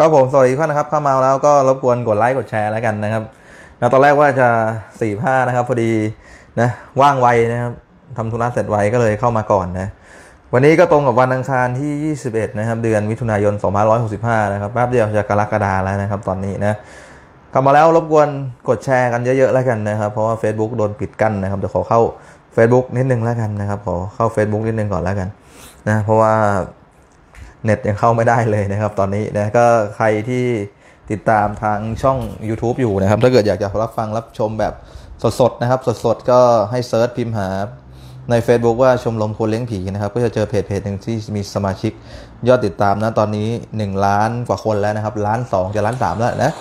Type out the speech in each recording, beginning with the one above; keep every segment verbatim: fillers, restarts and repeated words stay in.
ครับผมสวัสดีทุกท่านนะครับเข้ามาแล้วก็รบกวนกดไลค์กดแชร์แล้วกันนะครับนะตอนแรกว่าจะสี่ผ้านะครับพอดีนะว่างไวนะครับทำธุระเสร็จไวก็เลยเข้ามาก่อนนะวันนี้ก็ตรงกับวันอังคารที่ยี่สิบเอ็ดนะครับเดือนมิถุนายนสองพันห้าร้อยหกสิบห้านะครับแป๊บเดียวจะกรกฎาคมแล้วนะครับตอนนี้นะเข้ามาแล้วรบกวนกดแชร์กันเยอะๆแล้วกันนะครับเพราะว่า Facebook โดนปิดกั้นนะครับเดี๋ยวขอเข้า Facebook นิดนึงแล้วกันนะครับขอเข้า Facebook นิดนึงก่อนแล้วกันนะเพราะว่าเน็ตยังเข้าไม่ได้เลยนะครับตอนนี้นะก็ใครที่ติดตามทางช่อง YouTube อยู่นะครับถ้าเกิดอยากจะรับฟังรับชมแบบสดๆนะครับสดๆก็ให้เซิร์ชพิมพ์หาใน Facebook ว่าชมรมคนเลี้ยงผีนะครับก็จะเจอเพจเพจหนึ่งที่มีสมาชิกยอดติดตามนะตอนนี้หนึ่งล้านกว่าคนแล้วนะครับล้านสองจะล้านสามแล้วนะ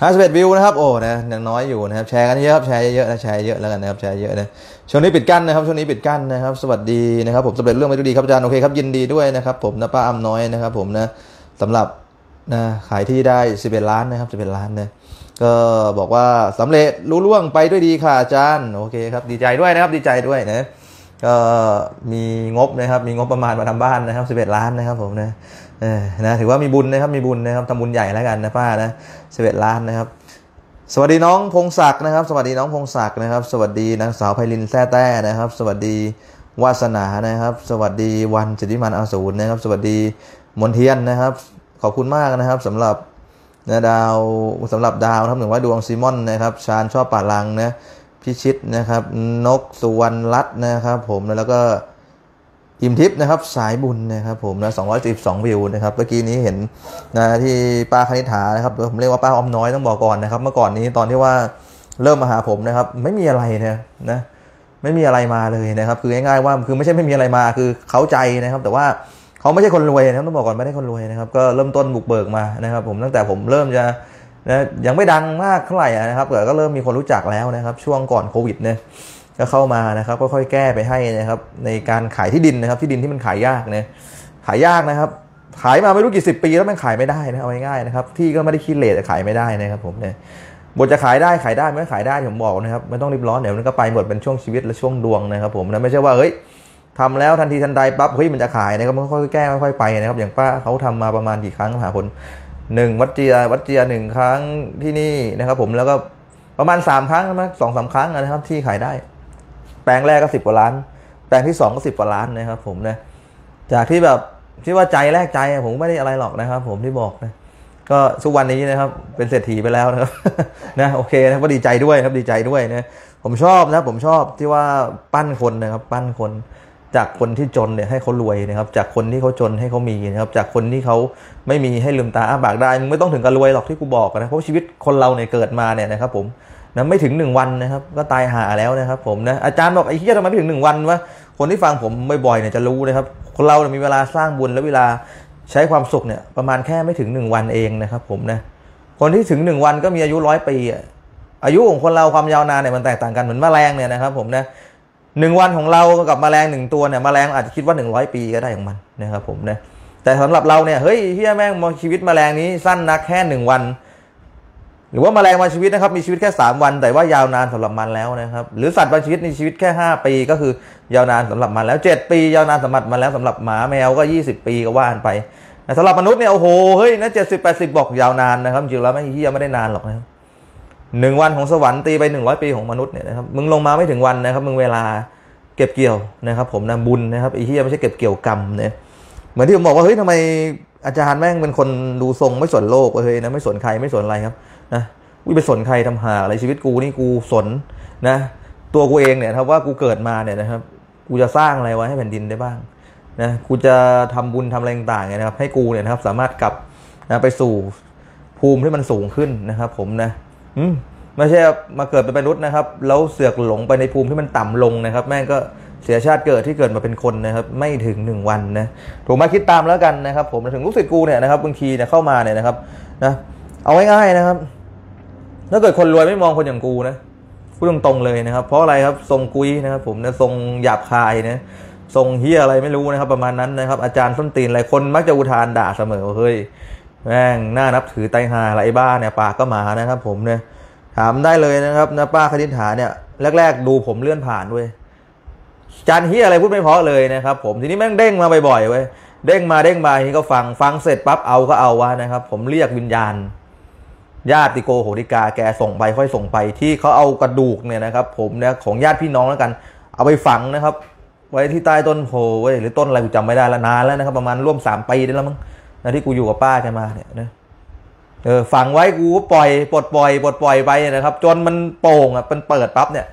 ห้าสิบเอ็ดวิวนะครับโอ้นะยังน้อยอยู่นะครับแชร์กันเยอะครับแชร์เยอะนะแชร์เยอะแล้วกันนะครับแชร์เยอะนะช่วงนี้ปิดกั้นนะครับช่วงนี้ปิดกั้นนะครับสวัสดีนะครับผมสำเร็จเรื่องไม่ดีครับอาจารย์โอเคครับยินดีด้วยนะครับผมนะป้าอำน้อยนะครับผมนะสำหรับนะขายที่ได้สิบเอ็ดล้านนะครับสิบเอ็ดล้านนะก็บอกว่าสำเร็จรุ่งเรืองไปด้วยดีค่ะอาจารย์โอเคครับดีใจด้วยนะครับดีใจด้วยนะก็มีงบนะครับมีงบประมาณมาทำบ้านนะครับสิบเอ็ดล้านนะครับผมนะนะถือว่ามีบุญนะครับมีบุญนะครับทำบุญใหญ่แล้วกันนะป้านะสิบเอ็ดล้านนะครับสวัสดีน้องพงศักดิ์นะครับสวัสดีน้องพงศักดิ์นะครับสวัสดีนางสาวไพลินแท้แท้นะครับสวัสดีวาสนานะครับสวัสดีวันจิตวิมานอสูรนะครับสวัสดีมนเทียนนะครับขอบคุณมากนะครับสำหรับดาวสำหรับดาวนะครับหนึ่งว่าดวงซีมอนนะครับชาญชอบป่าลังนะพิชิตนะครับนกสุวรรณรัตน์นะครับผมแล้วก็อิ่มทิพย์นะครับสายบุญนะครับผมนะสองร้อยสี่สิบสองวิวนะครับเมื่อกี้นี้เห็นนะที่ป้าคณิษฐานะครับผมเรียกว่าป้าอมน้อยต้องบอกก่อนนะครับเมื่อก่อนนี้ตอนที่ว่าเริ่มมาหาผมนะครับไม่มีอะไรนะนะไม่มีอะไรมาเลยนะครับคือง่ายๆว่าคือไม่ใช่ไม่มีอะไรมาคือเข้าใจนะครับแต่ว่าเขาไม่ใช่คนรวยนะครับต้องบอกก่อนไม่ได้คนรวยนะครับก็เริ่มต้นบุกเบิกมานะครับผมตั้งแต่ผมเริ่มจะนะยังไม่ดังมากเท่าไหร่นะครับแต่ก็เริ่มมีคนรู้จักแล้วนะครับช่วงก่อนโควิดเนี่ยก็เข้ามานะครับค่อยๆแก้ไปให้นะครับในการขายที่ดินนะครับที่ดินที่มันขายยากเนี่ยขายยากนะครับขายมาไม่รู้กี่สิบปีแล้วมันขายไม่ได้นะเอาง่ายๆนะครับที่ก็ไม่ได้คิดเลทขายไม่ได้นะครับผมเนี่ยบทจะขายได้ขายได้ไม่ขายได้ผมบอกนะครับไม่ต้องรีบร้อนเดี๋ยวมันก็ไปหมดเป็นช่วงชีวิตและช่วงดวงนะครับผมนะไม่ใช่ว่าเฮ้ยทำแล้วทันทีทันใดปั๊บเฮ้ยมันจะขายนะครับมันค่อยๆแก้ค่อยๆไปนะครับอย่างป้าเขาทำมาประมาณกี่ครั้งหาคนหนึ่งวัดเจียวัดเจียหนึ่งครั้งที่นี่นะครับผมแล้วก็ประมาณสามครั้งนะสองสามครั้งนะครับที่ขายได้แปลงแรกก็สิบกว่าล้านแปลงที่สองก็สิบกว่าล้านนะครับผมนะจากที่แบบที่ว่าใจแรกใจผมไม่ได้อะไรหรอกนะครับผมที่บอกนะก็ทุกวันนี้นะครับเป็นเศรษฐีไปแล้วนะครับนะโอเคนะก็ดีใจด้วยครับดีใจด้วยนะผมชอบนะผมชอบที่ว่าปั้นคนนะครับปั้นคนจากคนที่จนเนี่ยให้เขารวยนะครับจากคนที่เขาจนให้เขามีนะครับจากคนที่เขาไม่มีให้ลืมตาอ้าปากได้มึงไม่ต้องถึงกับรวยหรอกที่กูบอกนะเพราะชีวิตคนเราเนี่ยเกิดมาเนี่ยนะครับผมนะไม่ถึงหนึ่งวันนะครับก็ตายห่าแล้วนะครับผมนะอาจารย์บอกไอ้เหี้ยทำไมไม่ถึงหนึ่งวันวะคนที่ฟังผมบ่อยๆเนี่ยจะรู้นะครับคนเราเนี่ยมีเวลาสร้างบุญและเวลาใช้ความสุขเนี่ยประมาณแค่ไม่ถึงหนึ่งวันเองนะครับผมนะคนที่ถึงหนึ่งวันก็มีอายุร้อยปีอายุของคนเราความยาวนานเนี่ยมันแตกต่างกันเหมือนแมลงเนี่ยนะครับผมนะหนึ่งวันของเรากับแมลงหนึ่งตัวเนี่ยแมลงอาจจะคิดว่าหนึ่งร้อยปีก็ได้ของมันนะครับผมนะแต่สำหรับเราเนี่ยเฮ้ยเหี้ยแม่งชีวิตแมลงนี้สั้นนักแค่หนึ่งวันหรือว่าแมลงบางชีวิตนะครับมีชีวิตแค่สามวันแต่ว่ายาวนานสำหรับมันแล้วนะครับหรือสัตว์บางชีวิตมีชีวิตแค่ห้าปีก็คือยาวนานสำหรับมันแล้วเจ็ดปียาวนานสำหรับมันแล้วสำหรับหมาแมวก็ยี่สิบปีก็ว่ากันไปสำหรับมนุษย์เนี่ยโอ้โหเฮ้ยนะเจ็ดสิบแปดสิบบอกยาวนานนะครับจริงแล้วไม่เหี้ยไม่ได้นานหรอกนะครับหนึ่งวันของสวรรค์ตีไปหนึ่งร้อยปีของมนุษย์เนี่ยนะครับมึงลงมาไม่ถึงวันนะครับมึงเวลาเก็บเกี่ยวนะครับผมนะบุญนะครับไอ้เหี้ยไม่ใช่เก็บเกี่ยวกรรมเนี่ยเหมือนที่ผมบอกว่าเฮ้ยทำไมอาจารย์แม่งเป็นคนดูทรงไม่สนโลกเฮ้ยนะไม่สนใครไม่สนอะไรครับนะกูไปสนใครทำหาอะไรชีวิตกูนี่กูสนนะตัวกูเองเนี่ยครับว่ากูเกิดมาเนี่ยนะครับกูจะสร้างอะไรไว้ให้แผ่นดินได้บ้างนะกูจะทำบุญทำอะไรต่างๆเนี่ยนะครับให้กูเนี่ยนะครับสามารถกลับนะไปสู่ภูมิที่มันสูงขึ้นนะครับผมนะอืมไม่ใช่มาเกิดเป็นมนุษย์นะครับแล้วเสือกหลงไปในภูมิที่มันต่ำลงนะครับแม่งก็เสียชาติเกิดที่เกิดมาเป็นคนนะครับไม่ถึงหนึ่งวันนะถูกมาคิดตามแล้วกันนะครับผมถึงลูกศิษย์กูเนี่ยนะครับบางทีเนี่ยเข้ามาเนี่ยนะครับนะเอาง่ายๆนะครับถ้าเกิดคนรวยไม่มองคนอย่างกูนะพูดตรงๆเลยนะครับเพราะอะไรครับทรงกุยนะครับผมนะทรงหยาบคายนะทรงเฮี้ยอะไรไม่รู้นะครับประมาณนั้นนะครับอาจารย์ส้นตีนอะไรคนมักจะอุทานด่าเสมอว่าเฮ้ยแม่งน่านับถือไตหาไรบ้าเนี่ยปากก็หมานะครับผมเนี่ยถามได้เลยนะครับนะป้าคณิษฐาเนี่ยแรกๆดูผมเลื่อนผ่านด้วยจานเฮียอะไรพูดไม่เพาะเลยนะครับผมทีนี้แม่งเด้งมาบ่อยๆเว้ย เด้งมาเด้งมาทีนี้ก็ฟังฟังเสร็จปั๊บเอาก็เอาวะนะครับผมเรียกวิญญาณญาติโกโหติกาแกส่งไปค่อยส่งไปที่เขาเอากระดูกเนี่ยนะครับผมเนี่ยของญาติพี่น้องแล้วกันเอาไปฝังนะครับไว้ที่ใต้ต้นโพหรือต้นอะไรกูจำไม่ได้ละนานแล้วนะครับประมาณร่วมสามปีได้แล้วมั้งนะที่กูอยู่กับป้าแกมาเนี่ยนะเออฝังไว้กูปล่อยปลดปล่อยปลดปล่อยไปนะครับจนมันโป่งอ่ะมันเปิดปั๊บเนี่ย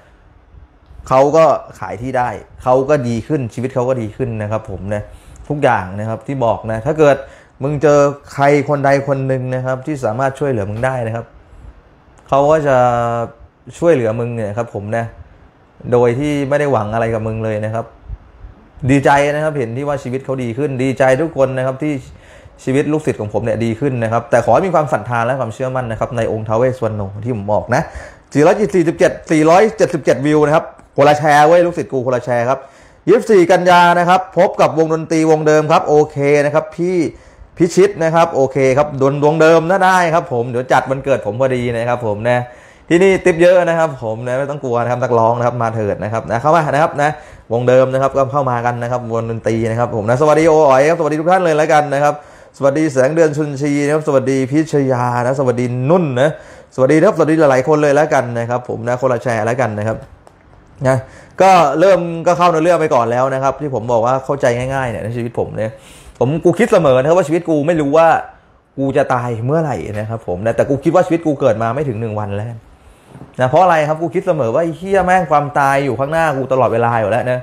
เขาก็ขายที่ได้เขาก็ดีขึ้นชีวิตเขาก็ดีขึ้นนะครับผมนะทุกอย่างนะครับที่บอกนะถ้าเกิดมึงเจอใครคนใดคนหนึ่งนะครับที่สามารถช่วยเหลือมึงได้นะครับเขาก็จะช่วยเหลือมึงเนี่ยครับผมนะโดยที่ไม่ได้หวังอะไรกับมึงเลยนะครับดีใจนะครับเห็นที่ว่าชีวิตเขาดีขึ้นดีใจทุกคนนะครับที่ชีวิตลูกศิษย์ของผมเนี่ยดีขึ้นนะครับแต่ขอให้มีความศรัทธาและความเชื่อมั่นนะครับในองค์ท้าวเวสสวรรณที่ผมบอกนะสี่ร้อยเจ็ดสิบเจ็ด สี่ร้อยเจ็ดสิบเจ็ดวิวนะครับคนละแชร์ไว้ลูกศิษย์กูคนละแชร์ครับยี่สิบสี่กันยานะครับพบกับวงดนตรีวงเดิมครับโอเคนะครับพี่พิชิตนะครับโอเคครับดนดวงเดิมน่าได้ครับผมเดี๋ยวจัดวันเกิดผมพอดีนะครับผมนะที่นี่ติปเยอะนะครับผมนะไม่ต้องกลัวนะครับนักร้องนะครับมาเถิดนะครับนะเข้ามานะครับนะวงเดิมนะครับก็เข้ามากันนะครับวงดนตรีนะครับผมนะสวัสดีโออ๋อยครับสวัสดีทุกท่านเลยแล้วกันนะครับสวัสดีแสงเดือนชุนชีนะครับสวัสดีพิชยานะสวัสดีนุ่นนะสวัสดีครับสวัสดีหลายๆคนเลยแล้วกันนะครับผมนะคนละแชร์แล้วกันนะครับนะก็เริ่มก็เข้าในเรื่องไปก่อนแล้วนะครับที่ผมบอกว่าเข้าใจง่ายๆเนี่ยในชีวิตผมเนี่ยผมกูคิดเสมอนะครับว่าชีวิตกูไม่รู้ว่ากูจะตายเมื่อไหร่นะครับผมนะแต่กูคิดว่าชีวิตกูเกิดมาไม่ถึงหนึ่งวันแล้วนะเพราะอะไรครับกูคิดเสมอว่าไอ้เหี้ยแม่งความตายอยู่ข้างหน้ากูตลอดเวลาอยู่แล้วนะ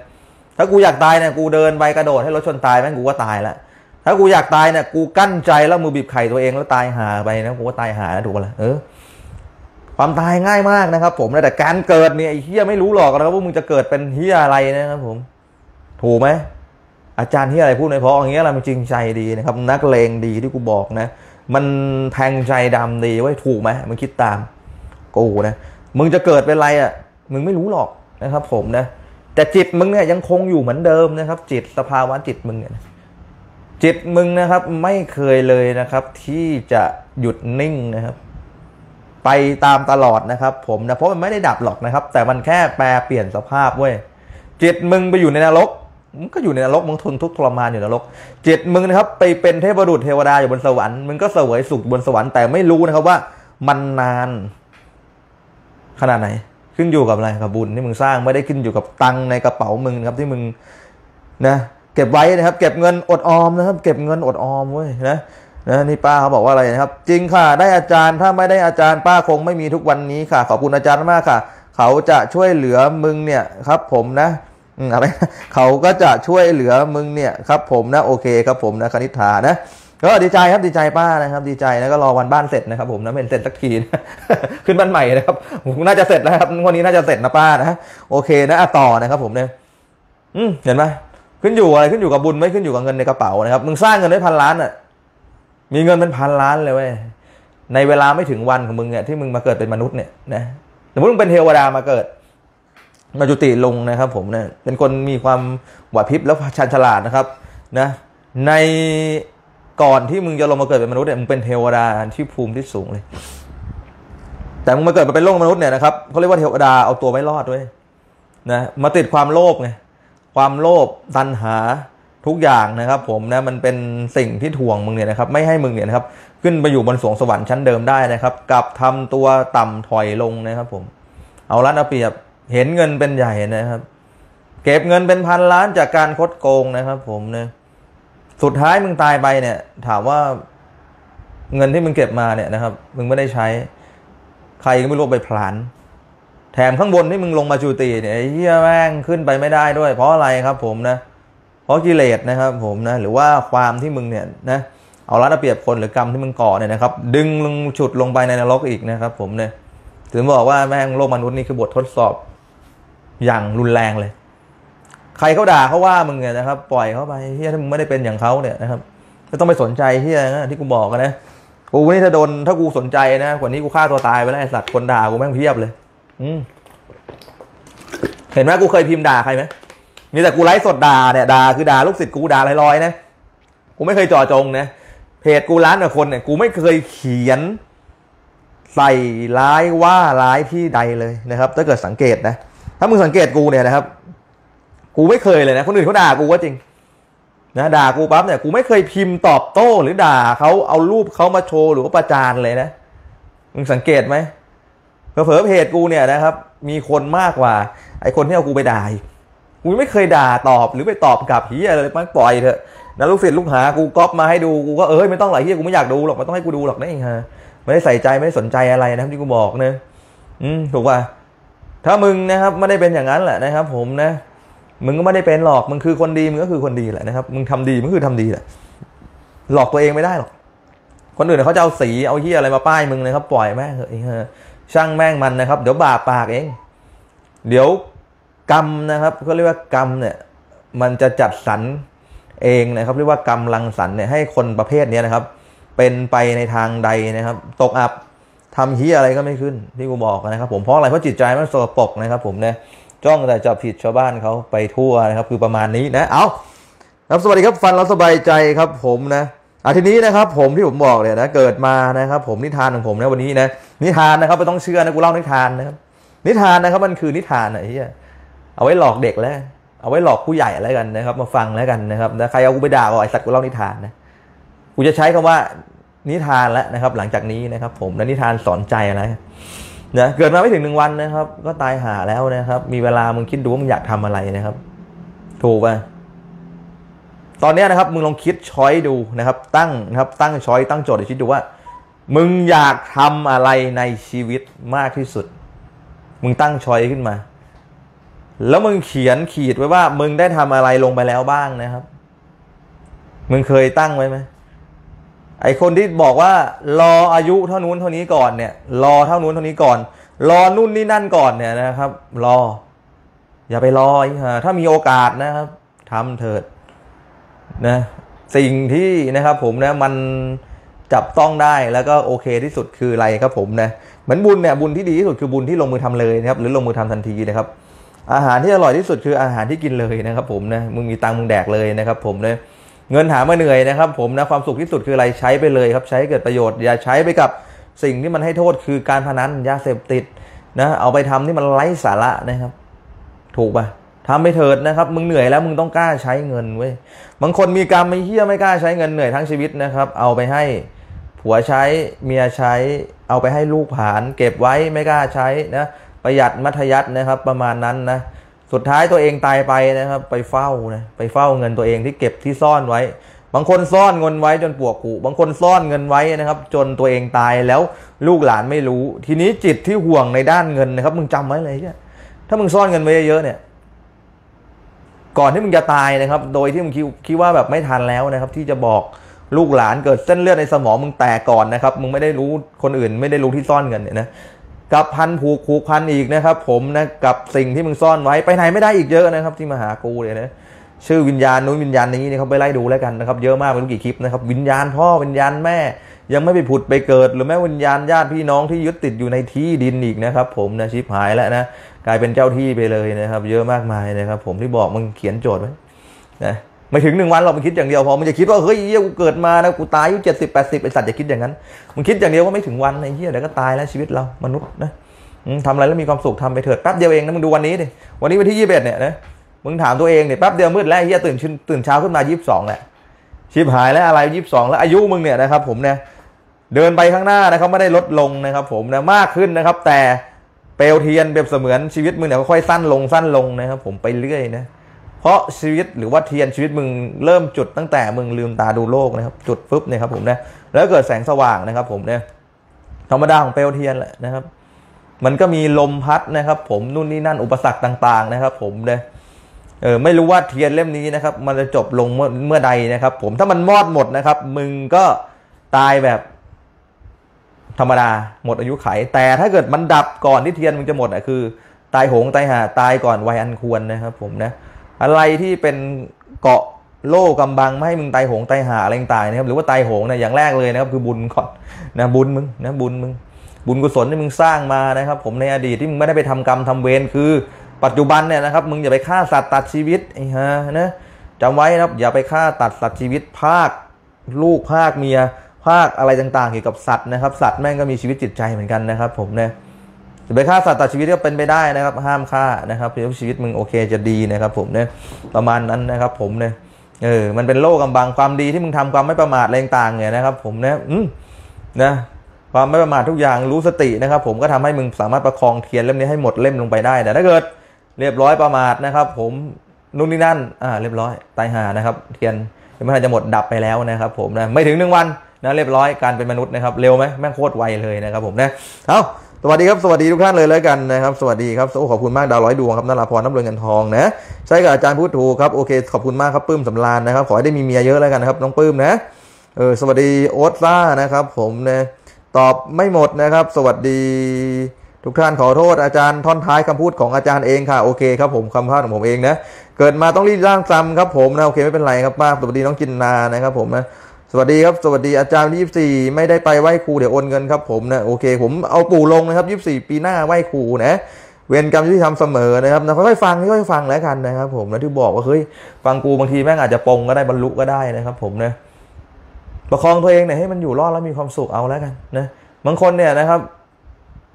ถ้ากูอยากตายเนี่ยกูเดินไปกระโดดให้รถชนตายแม่งกูก็ตายแล้วถ้ากูอยากตายเนี่ยกูกั้นใจแล้วมือบีบไข่ตัวเองแล้วตายหาไปนะกูก็ตายหานะถูกปะล่ะเออความตายง่ายมากนะครับผมนะแต่การเกิดเนี่ยไอ้เหี้ยไม่รู้หรอกนะครับว่ามึงจะเกิดเป็นเหี้ยอะไรนะครับผมถูกไหมอาจารย์ที่อะไรพูดในเพราะอย่างเงี้ยเราจริงใจดีนะครับนักเลงดีที่กูบอกนะมันแทงใจดำดีไว้ถูกไหมมึงคิดตามกูนะมึงจะเกิดเป็นอะไรอ่ะมึงไม่รู้หรอกนะครับผมนะแต่จิตมึงเนี่ยยังคงอยู่เหมือนเดิมนะครับจิตสภาวะจิตมึงเนี่ยจิตมึงนะครับไม่เคยเลยนะครับที่จะหยุดนิ่งนะครับไปตามตลอดนะครับผมนะเพราะมันไม่ได้ดับหรอกนะครับแต่มันแค่แปรเปลี่ยนสภาพเว้ยจิตมึงไปอยู่ในนรกมึงก็อยู่ในนรกมึงทนทุกข์ทรมานอยู่ในนรกจิตมึงนะครับไปเป็นเทพบุรุษเทวดาอยู่บนสวรรค์มึงก็เสวยสุขบนสวรรค์แต่ไม่รู้นะครับว่ามันนานขนาดไหนขึ้นอยู่กับอะไรกับบุญที่มึงสร้างไม่ได้ขึ้นอยู่กับตังในกระเป๋ามึงครับที่มึงนะเก็บไว้นะครับเก็บเงินอดออมนะครับเก็บเงินอดออมเว้ยนะนะนี่ป้าเขาบอกว่าอะไรนะครับจริงค่ะได้อาจารย์ถ้าไม่ได้อาจารย์ป้าคงไม่มีทุกวันนี้ค่ะขอบคุณอาจารย์มากค่ะเขาจะช่วยเหลือมึงเนี่ยครับผมนะอะไรเขาก็จะช่วยเหลือมึงเนี่ยครับผมนะโอเคครับผมนะคณิธานะก็ดีใจครับดีใจป้านะครับดีใจนะก็รอวันบ้านเสร็จนะครับผมนะเป็นเสร็จสักทีนะขึ้นบ้านใหม่นะครับน่าจะเสร็จแล้วครับวันนี้น่าจะเสร็จนะป้านะโอเคนะต่อนะครับผมเนี่ยเห็นไหมขึ้นอยู่อะไรขึ้นอยู่กับบุญไม่ขึ้นอยู่กับเงินในกระเป๋านะครับมึงสร้างเงินได้พันล้านอ่ะมีเงินเป็นพันล้านเลยเว้ยในเวลาไม่ถึงวันของมึงเนี่ยที่มึงมาเกิดเป็นมนุษย์เนี่ยนะสมมติมึงเป็นเทวดามาเกิดมาจุติลงนะครับผมเนี่ยเป็นคนมีความไหวพริบแล้วชันฉลาดนะครับนะในก่อนที่มึงจะลงมาเกิดเป็นมนุษย์เนี่ยมึงเป็นเทวดาที่ภูมิที่สูงเลยแต่มึงมาเกิดมาเป็นโลกมนุษย์เนี่ยนะครับเขาเรียกว่าเทวดาเอาตัวไม่รอดด้วยนะมาติดความโลภไงความโลภตัณหาทุกอย่างนะครับผมนะมันเป็นสิ่งที่ถ่วงมึงเนี่ยนะครับไม่ให้มึงเนี่ยนะครับขึ้นไปอยู่บนสวงสวรรค์ชั้นเดิมได้นะครับกลับทำตัวต่ำถอยลงนะครับผมเอารัดเอาเปรียบเห็นเงินเป็นใหญ่นะครับเก็บเงินเป็นพันล้านจากการคดโกงนะครับผมนะสุดท้ายมึงตายไปเนี่ยถามว่าเงินที่มึงเก็บมาเนี่ยนะครับมึงไม่ได้ใช้ใครก็ไม่รู้ไปพลานแถมข้างบนที่มึงลงมาจูตีเนี่ยเหี้ยแม่งขึ้นไปไม่ได้ด้วยเพราะอะไรครับผมนะเพราะกิเลสนะครับผมนะหรือว่าความที่มึงเนี่ยนะเอารัดเอาเปรียบคนหรือกรรมที่มึงก่อเนี่ยนะครับดึงลงฉุดลงไปในนรกอีกนะครับผมเนี่ยถึงบอกว่าแม่งโลกมนุษย์นี่คือบททดสอบอย่างรุนแรงเลยใครเขาด่าเขาว่ามึงเนี่ยนะครับปล่อยเขาไปเฮียถ้ามึงไม่ได้เป็นอย่างเขาเนี่ยนะครับไม่ต้องไปสนใจเฮียนะที่กูบอกนะกูนี่ถ้าโดนถ้ากูสนใจนะกว่านี้กูฆ่าตัวตายไปแล้วไอ้สัตว์คนด่ากูแม่งเพียบเลยอืมเห็นไหมกูเคยพิมพ์ด่าใครไหมมีแต่กูไลฟ์สดด่าเนี่ยด่าคือด่าลูกศิษย์กูด่าลอยๆนะกูไม่เคยจ่อจงนะเพจกูล้านกว่าคนเนี่ยกูไม่เคยเขียนใส่ร้ายว่าร้ายที่ใดเลยนะครับถ้าเกิดสังเกตนะถ้ามึงสังเกตกูเนี่ยนะครับกูไม่เคยเลยนะคนอื่นเขาด่ากูก็จริง นะด่ากูปั๊บเนี่ยกูไม่เคยพิมพ์ตอบโต้หรือด่าเขาเอารูปเขามาโชว์หรือว่าประจานเลยนะมึงสังเกตไหมเผลอๆเพจกูเนี่ยนะครับมีคนมากกว่าไอ้คนที่เอากูไปด่ากูไม่เคยด่าตอบหรือไปตอบกลับเฮียอะไรมันปล่อยเถอะนะลูกศิษย์ลูกหากูก๊อปมาให้ดูกูก็เอ้ยไม่ต้องหรอกเฮียกูไม่อยากดูหรอกไม่ต้องให้กูดูหรอกนะเองฮะไม่ได้ใส่ใจไม่ได้สนใจอะไรนะครับที่กูบอกนะอืมถูกป่ะถ้ามึงนะครับไม่ได้เป็นอย่างนั้นแหละนะครับผมนะมึงก็ไม่ได้เป็นหรอกมึงคือคนดีมึงก็คือคนดีแหละนะครับมึงทำดีมึงคือทำดีแหละหลอกตัวเองไม่ได้หรอกคนอื่นเขาจะเอาสีเอาเฮียอะไรมาป้ายมึงนะครับปล่อยแม่งเถอะเองฮะช่างแม่งมันนะครับเดี๋ยวบาปปากเองเดี๋ยวกรรมนะครับก็เรียกว่ากรรมเนี่ยมันจะจัดสรรเองนะครับเรียกว่ากรรมรังสรรค์เนี่ยให้คนประเภทนี้นะครับเป็นไปในทางใดนะครับตกอับทำเหี้ยอะไรก็ไม่ขึ้นที่กูบอกนะครับผมเพราะอะไรเพราะจิตใจมันสกปรกนะครับผมเนี่ยจ้องแต่จับผิดชาวบ้านเขาไปทั่วนะครับคือประมาณนี้นะเอาครับสวัสดีครับฟันเราสบายใจครับผมนะอ่ะทีนี้นะครับผมที่ผมบอกเนี่ยนะเกิดมานะครับผมนิทานของผมนะวันนี้นะนิทานนะครับไม่ต้องเชื่อนะกูเล่านิทานนะครับนิทานนะครับมันคือนิทานไอ้เหี้ยเอาไว้หลอกเด็กแล้วเอาไว้หลอกผู้ใหญ่อะไรกันนะครับมาฟังแล้วกันนะครับใครเอากูไปด่าไอ้สัตว์กูเล่านิทานนะกูจะใช้คำว่านิทานแล้วนะครับหลังจากนี้นะครับผมและนิทานสอนใจอะไรนะเกิดมาไม่ถึงหนึ่งวันนะครับก็ตายหาแล้วนะครับมีเวลามึงคิดดูว่ามึงอยากทำอะไรนะครับถูกป่ะตอนนี้นะครับมึงลองคิดช้อยดูนะครับตั้งนะครับตั้งช้อยตั้งโจทย์คิดดูว่ามึงอยากทำอะไรในชีวิตมากที่สุดมึงตั้งช้อยขึ้นมาแล้วมึงเขียนขีดไว้ว่ามึงได้ทำอะไรลงไปแล้วบ้างนะครับมึงเคยตั้งไว้ไหมไอคนที่บอกว่ารออายุเท่านู้นเท่านี้ก่อนเนี่ยรอเท่านู้นเท่านี้ก่อนรอนู่นนี่นั่นก่อนเนี่ยนะครับรออย่าไปรอถ้ามีโอกาสนะครับทำเถิดนะสิ่งที่นะครับผมนะมันจับต้องได้แล้วก็โอเคที่สุดคืออะไรครับผมนะเหมือนบุญเนี่ยบุญที่ดีที่สุดคือบุญที่ลงมือทำเลยนะครับหรือลงมือทำทันทีนะครับอาหารที่อร่อยที่สุดคืออาหารที่กินเลยนะครับผมนะมึงมีตังมึงแดกเลยนะครับผมนะเงินหามาเหนื่อยนะครับผมนะความสุขที่สุดคืออะไรใช้ไปเลยครับใช้เกิดประโยชน์อย่าใช้ไปกับสิ่งที่มันให้โทษคือการพนันยาเสพติดนะเอาไปทำที่มันไร้สาระนะครับถูกป่ะทำไปเถิดนะครับมึงเหนื่อยแล้วมึงต้องกล้าใช้เงินเว้ยบางคนมีกรรมไม่เหี้ยไม่กล้าใช้เงินเหนื่อยทั้งชีวิตนะครับเอาไปให้ผัวใช้เมียใช้เอาไปให้ลูกผานเก็บไว้ไม่กล้าใช้นะประหยัดมัธยัตินะครับประมาณนั้นนะสุดท้ายตัวเองตายไปนะครับไปเฝ้านะไปเฝ้าเงินตัวเองที่เก็บที่ซ่อนไว้บางคนซ่อนเงินไว้จนปวกกุบางคนซ่อนเงินไว้นะครับจนตัวเองตายแล้วลูกหลานไม่รู้ทีนี้จิตที่ห่วงในด้านเงินนะครับมึงจำไว้เลยถ้ามึงซ่อนเงินไว้เยอะเนี่ยก่อนที่มึงจะตายนะครับโดยที่มึงคิดว่าแบบไม่ทันแล้วนะครับที่จะบอกลูกหลานเกิดเส้นเลือดในสมองมึงแตกก่อนนะครับมึงไม่ได้รู้คนอื่นไม่ได้รู้ที่ซ่อนเงินเนี่ยนะกับพันผูกผูกพันอีกนะครับผมนะกับสิ่งที่มึงซ่อนไว้ไปไหนไม่ได้อีกเยอะนะครับที่มาหากูเลยนะชื่อวิญญาณนู้นวิญญาณนี้เนี่ยเขาไปไล่ดูแล้วกันนะครับเยอะมากเป็นกี่คลิปนะครับวิญญาณพ่อวิญญาณแม่ยังไม่ไปผุดไปเกิดหรือแม่วิญญาณญาติพี่น้องที่ยึดติดอยู่ในที่ดินอีกนะครับผมนะชิบหายแล้วนะกลายเป็นเจ้าที่ไปเลยนะครับเยอะมากมายนะครับผมที่บอกมึงเขียนโจทย์ไว้นะไม่ถึงหนึ่งวันเราไปคิดอย่างเดียวพอมันจะคิดว่าเฮ้ยเฮียกูเกิดมานะกูตายอายุเจ็ดสิบแปดสิบไอสัตว์จะคิดอย่างนั้นมึงคิดอย่างเดียวว่าไม่ถึงวันไอ้เฮียเดี๋ยวก็ตายแล้วชีวิตเรามนุษย์นะทำอะไรแล้วมีความสุขทำไปเถิดแป๊บเดียวเองนะมึงดูวันนี้ดิวันนี้วันที่ยี่สิบเอ็ดเนี่ยนะมึงถามตัวเองเนี่ยแป๊บเดียวมืดแล้วเฮียตื่นตื่นเช้าขึ้นมายี่สิบสองแหละชีพหายแล้วอะไรยี่สิบสองแล้วอายุมึงเนี่ยนะครับผมเนี่ยเดินไปข้างหน้านะครับไม่ได้ลดลงนะครับผมนะมากขึ้นนะครับแต่เปลวเทียนแบบเสมือนชีวิตมึงเนี่ยค่อยสั้นลงสั้นลงนะครับผมไปเรื่อยนะเพราะชีวิตหรือว่าเทียนชีวิตมึงเริ่มจุดตั้งแต่มึงลืมตาดูโลกนะครับจุดปุ๊บเนี่ยครับผมนะแล้วเกิดแสงสว่างนะครับผมเนี่ยธรรมดาของเปลวเทียนแหละนะครับมันก็มีลมพัดนะครับผมนู่นนี่นั่นอุปสรรคต่างๆนะครับผมเนี่ยเออไม่รู้ว่าเทียนเล่มนี้นะครับมันจะจบลงเมื่อเมื่อใดนะครับผมถ้ามันมอดหมดนะครับมึงก็ตายแบบธรรมดาหมดอายุไขแต่ถ้าเกิดมันดับก่อนที่เทียนมึงจะหมดอ่ะคือตายโหงตายห่าตายก่อนวัยอันควรนะครับผมนะอะไรที่เป็นเกาะโล่กำบังไม่ให้มึงตายโหงตายหาอะไรต่างๆนะครับหรือว่าตายโหงนะอย่างแรกเลยนะครับคือบุญก่อนนะบุญมึงนะบุญมึงบุญกุศลที่มึงสร้างมานะครับผมในอดีตที่มึงไม่ได้ไปทำกรรมทำเวรคือปัจจุบันเนี่ยนะครับมึงอย่าไปฆ่าสัตว์ตัดชีวิตไอ้ฮะนะจำไว้นะครับอย่าไปฆ่าตัดสัตว์ชีวิตภาคลูกภาคเมียภาคอะไรต่างๆเกี่ยวกับสัตว์นะครับสัตว์แม่งก็มีชีวิตจิตใจเหมือนกันนะครับผมเนี่ยจะไปฆ่าสัตว์ตัดชีวิตก็เป็นไปได้นะครับห้ามฆ่านะครับเพื่อชีวิตมึงโอเคจะดีนะครับผมเนี่ยประมาณนั้นนะครับผมเนี่ย เออมันเป็นโลกกำบังความดีที่มึงทำความไม่ประมาทอะไรต่างเนี่ยนะครับผมนะอืมนะความไม่ประมาททุกอย่างรู้สตินะครับผมก็ทำให้มึงสามารถประคองเทียนเล่มนี้ให้หมดเล่มลงไปได้แต่ถ้าเกิดเรียบร้อยประมาทนะครับผมนู่นนี่นั่นอ่าเรียบร้อยตายหานะครับเทียนไม่ทันจะหมดดับไปแล้วนะครับผมนะไม่ถึงหนึ่งวันนะเรียบร้อยการเป็นมนุษย์นะครับเร็วไหมแม่งโคตรไวเลยนะครับผมนะเอาสวัสดีครับสวัสดีทุกท่านเลยแล้วกันนะครับสวัสดีครับโอ้ขอบคุณมากดาวร้อยดวงครับนราพรน้ำรวยเงินทองนะใช่กับอาจารย์พูดถูกครับโอเคขอบคุณมากครับปื้มสำราญนะครับขอให้ได้มีเมียเยอะแล้วกันนะครับน้องปื้มนะเออสวัสดีโอ๊ตซ่านะครับผมนะตอบไม่หมดนะครับสวัสดีทุกท่านขอโทษอาจารย์ท่อนท้ายคำพูดของอาจารย์เองค่ะโอเคครับผมคำพลาดของผมเองนะเกิดมาต้องรีบร่างซ้ำครับผมนะโอเคไม่เป็นไรครับป้าสวัสดีน้องจินนานะครับผมนะสวัสดีครับสวัสดีอาจารย์ยี่สิบสี่ไม่ได้ไปไหว้ครูเดี๋ยวโอนเงินครับผมนะโอเคผมเอาปู่ลงนะครับยี่สิบสี่ปีหน้าไหว้ครูนะเวรกรรมที่ทำเสมอนะครับนะค่อยๆฟังค่อยๆฟังแล้วกันนะครับผมนะที่บอกว่าเฮ้ยฟังกูบางทีแม่งอาจจะปงก็ได้บรรลุก็ได้นะครับผมนะประคองตัวเองเนี่ยให้มันอยู่รอดแล้วมีความสุขเอาแล้วกันนะบางคนเนี่ยนะครั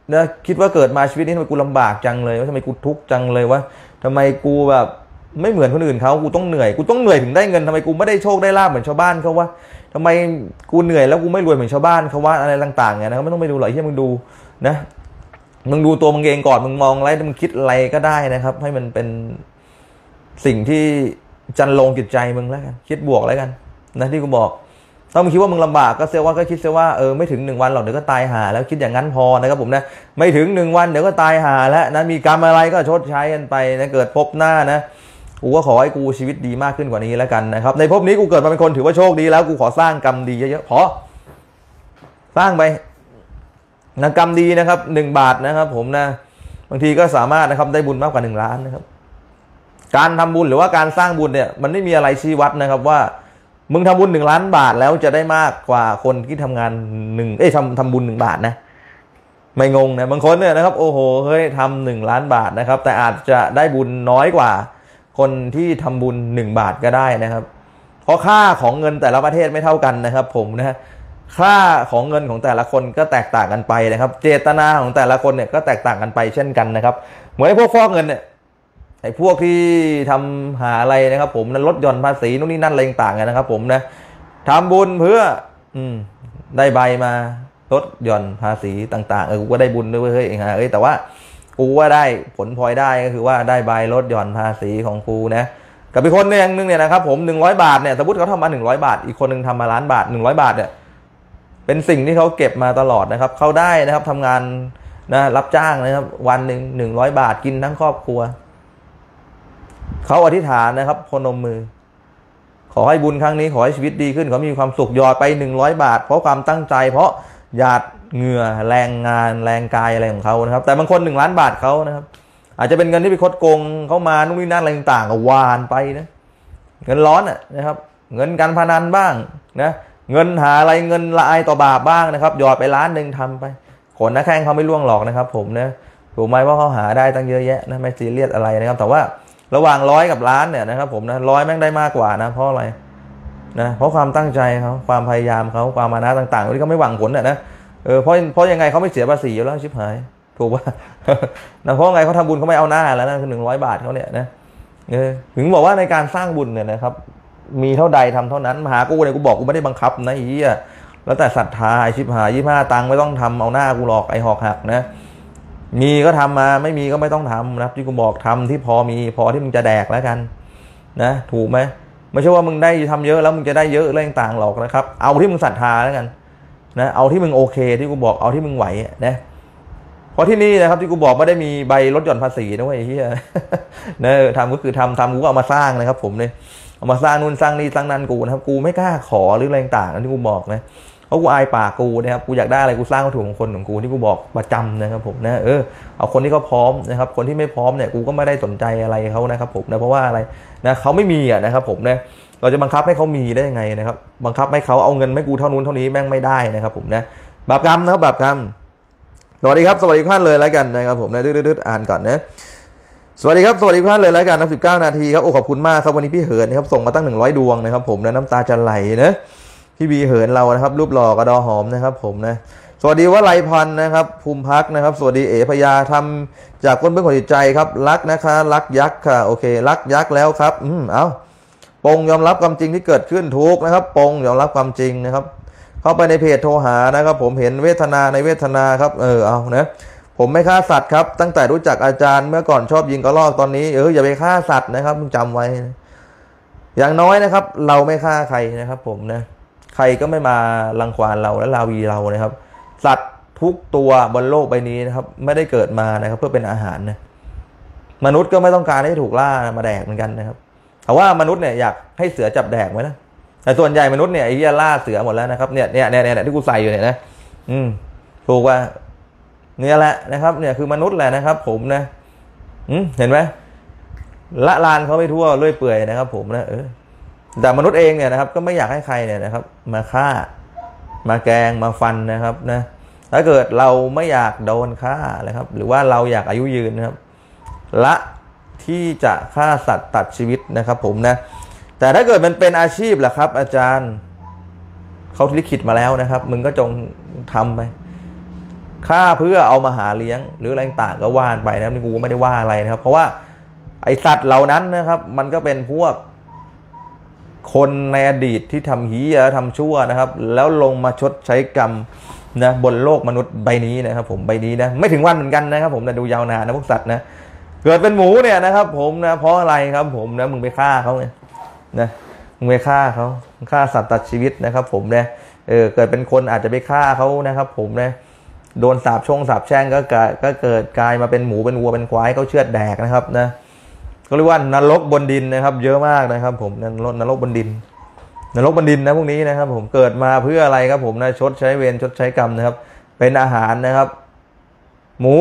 บนะคิดว่าเกิดมาชีวิตนี้ทำไมกูลำบากจังเลยว่าทำไมกูทุกข์จังเลยวะทำไมกูแบบไม่เหมือนคนอื่นเขากูต้องเหนื่อยกูต้องเหนื่อยถึงได้เงินทำไมกูไม่ได้โชคได้ลาบเหมือนชาวบ้านเขาวะทำไมกูเหนื่อยแล้วกูไม่รวยเหมือนชาวบ้านเขาวะอะไรต่างๆเนี่ยนะครับไม่ต้องไปดูหรอกที่มึงดูนะมึงดูตัวมึงเองก่อนมึงมองอะไรมึงคิดอะไรก็ได้นะครับให้มันเป็นสิ่งที่จันลงจิตใจมึงแล้วกันคิดบวกแล้วกันนะที่กูบอกถ้ามึงคิดว่ามึงลำบากก็เสียว่าก็คิดเสียว่าเออไม่ถึงหนึ่งวันหรอกเดี๋ยวก็ตายหาแล้วคิดอย่างนั้นพอนะครับผมนะไม่ถึงหนึ่งวันเดี๋ยวก็ตายหาแล้วนะมีกรรมอะไรก็ชดใช้กันไปนะเกิดพบหน้านะกูก็ขอให้กูชีวิตดีมากขึ้นกว่านี้แล้วกันนะครับในภพนี้กูเกิดมาเป็นคนถือว่าโชคดีแล้วกูขอสร้างกรรมดีเยอะๆขอสร้างไปนะกรรมดีนะครับหนึ่งบาทนะครับผมนะบางทีก็สามารถนะครับได้บุญมากกว่าหนึ่งล้านนะครับการทำบุญหรือว่าการสร้างบุญเนี่ยมันไม่มีอะไรชี้วัดนะครับว่ามึงทำบุญหนึ่งล้านบาทแล้วจะได้มากกว่าคนที่ทำงานหนึ่งเอ้ยทำทำบุญหนึ่งบาทนะไม่งงนะบางคนเนี่ยนะครับโอ้โหเฮ้ยทำหนึ่งล้านบาทนะครับแต่อาจจะได้บุญน้อยกว่าคนที่ทำบุญหนึ่งบาทก็ได้นะครับเพราะค่าของเงินแต่ละประเทศไม่เท่ากันนะครับผมนะค่าของเงินของแต่ละคนก็แตกต่างกันไปนะครับเจตนาของแต่ละคนเนี่ยก็แตกต่างกันไปเช่นกันนะครับเหมือนไอ้พวกฟอกเงินเนี่ยไอ้พวกที่ทำหาอะไรนะครับผมนะลดหย่อนภาษีนู่นนี่นั่นอะไรต่างๆนะครับผมนะทำบุญเพื่ออืมได้ใบมาลดหย่อนภาษีต่างๆเออกูก็ได้บุญด้วยเฮ้ยเองฮะเอ้ยแต่ว่ากูว่าได้ผลพลอยได้ก็คือว่าได้ใบลดหย่อนภาษีของกูนะกับอีกคนนึงเนี่ยนะครับผมหนึ่งร้อยบาทเนี่ยสมมติเขาทำมาหนึ่งร้อยบาทอีกคนนึงทำมาล้านบาทหนึ่งร้อยบาทเนี่ยเป็นสิ่งที่เขาเก็บมาตลอดนะครับเขาได้นะครับทำงานนะรับจ้างนะครับวันหนึ่งหนึ่งร้อยบาทกินทั้งครอบครัวเขาอธิษฐานนะครับพนมมือขอให้บุญครั้งนี้ขอให้ชีวิตดีขึ้นขอมีความสุขหยอดไปหนึ่งร้อยบาทเพราะความตั้งใจเพราะหยาดเหงื่อแรงงานแรงกายอะไรของเขานะครับแต่บางคนหนึ่งล้านบาทเขานะครับอาจจะเป็นเงินที่ไปคดโกงเข้ามานู่นนี่นั่นอะไรต่างๆวานไปนะเงินร้อนนะครับเงินการพนันบ้างนะเงินหาอะไรเงินละอายต่อบาปบ้างนะครับหยอดไปล้านหนึ่งทำไปขนหน้าแข้งเขาไม่ล่วงหรอกนะครับผมนะถูกไหมว่าเขาหาได้ตั้งเยอะแยะนะไม่ซีเรียสอะไรนะครับแต่ว่าระหว่างร้อยกับล้านเนี่ยนะครับผมนะร้อยแม่งได้มากกว่านะเพราะอะไรนะเพราะความตั้งใจเขาความพยายามเขาความมานะต่างๆที่เขาไม่หวังผลนะเออเพราะเพราะยังไงเขาไม่เสียภาษีอยู่แล้วชิบหายถูกป่ะนะเพราะไงเขาทำบุญเขาไม่เอาหน้าแล้วนะคือหนึ่งร้อยบาทเขาเนี่ยนะเออถึงบอกว่าในการสร้างบุญเนี่ยนะครับมีเท่าใดทำเท่านั้นมหากูเนี่ยกูบอกกูไม่ได้บังคับนะอีอ่ะแล้วแต่ศรัทธาชิบหายยี่ห้าตังไม่ต้องทำเอาหน้ากูหลอกไอหอกหักนะมีก็ทำมาไม่มีก็ไม่ต้องทำนะที่กูบอกทำที่พอมีพอที่มึงจะแดกแล้วกันนะถูกไหมไม่ใช่ว่ามึงได้ทำเยอะแล้วมึงจะได้เยอะอะไรต่างๆหรอกนะครับเอาที่มึงศรัทธาแล้วกันนะเอาที่มึงโอเคที่กูบอกเอาที่มึงไหวนะเพราะที่นี่นะครับที่กูบอกไม่ได้มีใบลดหย่อนภาษีนะเว้ยเฮียเนอทำก็คือทำทำกูก็เอามาสร้างนะครับผมเนี่ยเอามาสร้างนู่นสร้างนี่สร้างนั่นกูนะครับกูไม่กล้าขอหรืออะไรต่างๆที่กูบอกนะเพราะกูอายปากกูนะครับกูอยากได้อะไรกูสร้างวัตถุของคนของกูที่กูบอกประจำนะครับผมนะเออเอาคนที่เขาพร้อมนะครับคนที่ไม่พร้อมเนี่ยกูก็ไม่ได้สนใจอะไรเขานะครับผมนะเพราะว่าอะไรนะเขาไม่มีอ่ะนะครับผมนะเราจะบังคับให้เขามีได้ยังไงนะครับบังคับให้เขาเอาเงินไม่กูเท่านู้นเท่านี้แม่งไม่ได้นะครับผมนะบาปกรรมนะครับบาปกรรมสวัสดีครับสวัสดีท่านเลยแล้วกันนะครับผมนะดื้อๆอ่านก่อนนะสวัสดีครับสวัสดีท่านเลยแล้วกันนะสิบเก้านาทีครับโอ้ขอบคุณมากครับวันนี้พี่เหินนะครับส่งมาตั้งหนึ่งร้อยดวงนะครับผมนะน้ำตาจะไหลนะพี่บีเหินเรานะครับรูปหล่อกระดอหอมนะครับผมนะสวัสดีว่าไรพันนะครับภูมิพักนะครับสวัสดีเอพยาทำจากก้นเบื้องหัวใจครับรักนะคะรักยักษ์ค่ะโอเครักยักษ์แล้วครับอืมเอา ปงยอมรับความจริงที่เกิดขึ้นทุกนะครับปงยอมรับความจริงนะครับเข้าไปในเพจโทรหานะครับผมเห็นเวทนาในเวทนาครับเออเอานะผมไม่ฆ่าสัตว์ครับตั้งแต่รู้จักอาจารย์เมื่อก่อนชอบยิงกระรอกตอนนี้เอออย่าไปฆ่าสัตว์นะครับมึงจำไว้อย่างน้อยนะครับเราไม่ฆ่าใครนะครับผมนะใครก็ไม่มารังควานเราและราวีเรานะครับสัตว์ทุกตัวบนโลกใบนี้นะครับไม่ได้เกิดมานะครับเพื่อเป็นอาหารนะมนุษย์ก็ไม่ต้องการให้ถูกล่ามาแดกเหมือนกันนะครับแต่ว่ามนุษย์เนี่ยอยากให้เสือจับแดกไหมนะแต่ส่วนใหญ่มนุษย์เนี่ยไอ้เหี้ยล่าเสือหมดแล้วนะครับเนี่ยเนี่ยเนี่ยที่กูใส่อยู่เนี่ยนะอืมถูกว่าเนี่ยแหละนะครับเนี่ยคือมนุษย์แหละนะครับผมนะอืมเห็นไหมละลานเขาไปทั่วเลื่อยเปื่อยนะครับผมนะเออแต่มนุษย์เองเนี่ยนะครับก็ไม่อยากให้ใครเนี่ยนะครับมาฆ่ามาแกงมาฟันนะครับนะถ้าเกิดเราไม่อยากโดนฆ่านะครับหรือว่าเราอยากอายุยืนนะครับละที่จะฆ่าสัตว์ตัดชีวิตนะครับผมนะแต่ถ้าเกิดมันเป็นอาชีพล่ะครับอาจารย์เขาลิขิตมาแล้วนะครับมึงก็จงทำไปฆ่าเพื่อเอามาหาเลี้ยงหรืออะไรต่างก็ว่านไปนะครับนี่กูไม่ได้ว่าอะไรนะครับเพราะว่าไอสัตว์เหล่านั้นนะครับมันก็เป็นพวกคนในอดีตที่ทำเหี้ยทำชั่วนะครับแล้วลงมาชดใช้กรรมนะบนโลกมนุษย์ใบนี้นะครับผมใบนี้นะไม่ถึงวันเหมือนกันนะครับผมแต่ดูยาวนานนะพวกสัตว์นะเกิดเป็นหมูเนี่ยนะครับผมนะเพราะอะไรครับผมนะมึงไปฆ่าเขาไงนะมึงไปฆ่าเขาฆ่าสัตว์ตัดชีวิตนะครับผมนะเออเกิดเป็นคนอาจจะไปฆ่าเขานะครับผมนะโดนสาบชงสาบแช่งก็เกิดก็เกิดกลายมาเป็นหมูเป็นวัวเป็นควายเขาเชือดแดกนะครับนะก็เรียกว่านรกบนดินนะครับเยอะมากนะครับผมนรกนรกบนดินนรกบนดินนะพวกนี้นะครับผมเกิดมาเพื่ออะไรครับผมนะชดใช้เวรชดใช้กรรมนะครับเป็นอาหารนะครับหมู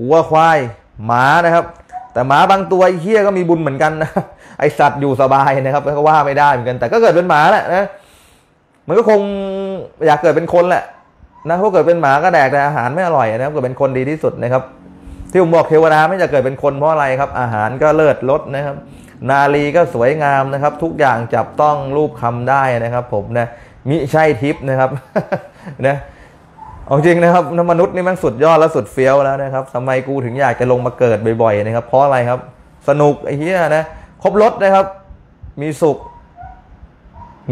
วัวควายหมานะครับแต่หมาบางตัวไอ้เหี้ยก็มีบุญเหมือนกันนะไอสัตว์อยู่สบายนะครับก็ว่าไม่ได้เหมือนกันแต่ก็เกิดเป็นหมาแหละนะมันก็คงอยากเกิดเป็นคนแหละนะเพราะเกิดเป็นหมาก็แดกแต่อาหารไม่อร่อยนะครับเกิดเป็นคนดีที่สุดนะครับที่ผมบอกเทวดาไม่จะเกิดเป็นคนเพราะอะไรครับอาหารก็เลิศรสนะครับนาลีก็สวยงามนะครับทุกอย่างจับต้องรูปคำได้นะครับผมนะมิใช่ทิพย์นะครับนะเอาจริงนะครับมนุษย์นี่มันสุดยอดและสุดเฟี้ยวแล้วนะครับทำไมกูถึงอยากจะลงมาเกิดบ่อยๆนะครับเพราะอะไรครับสนุกไอ้เหี้ยนะครบรสนะครับมีสุข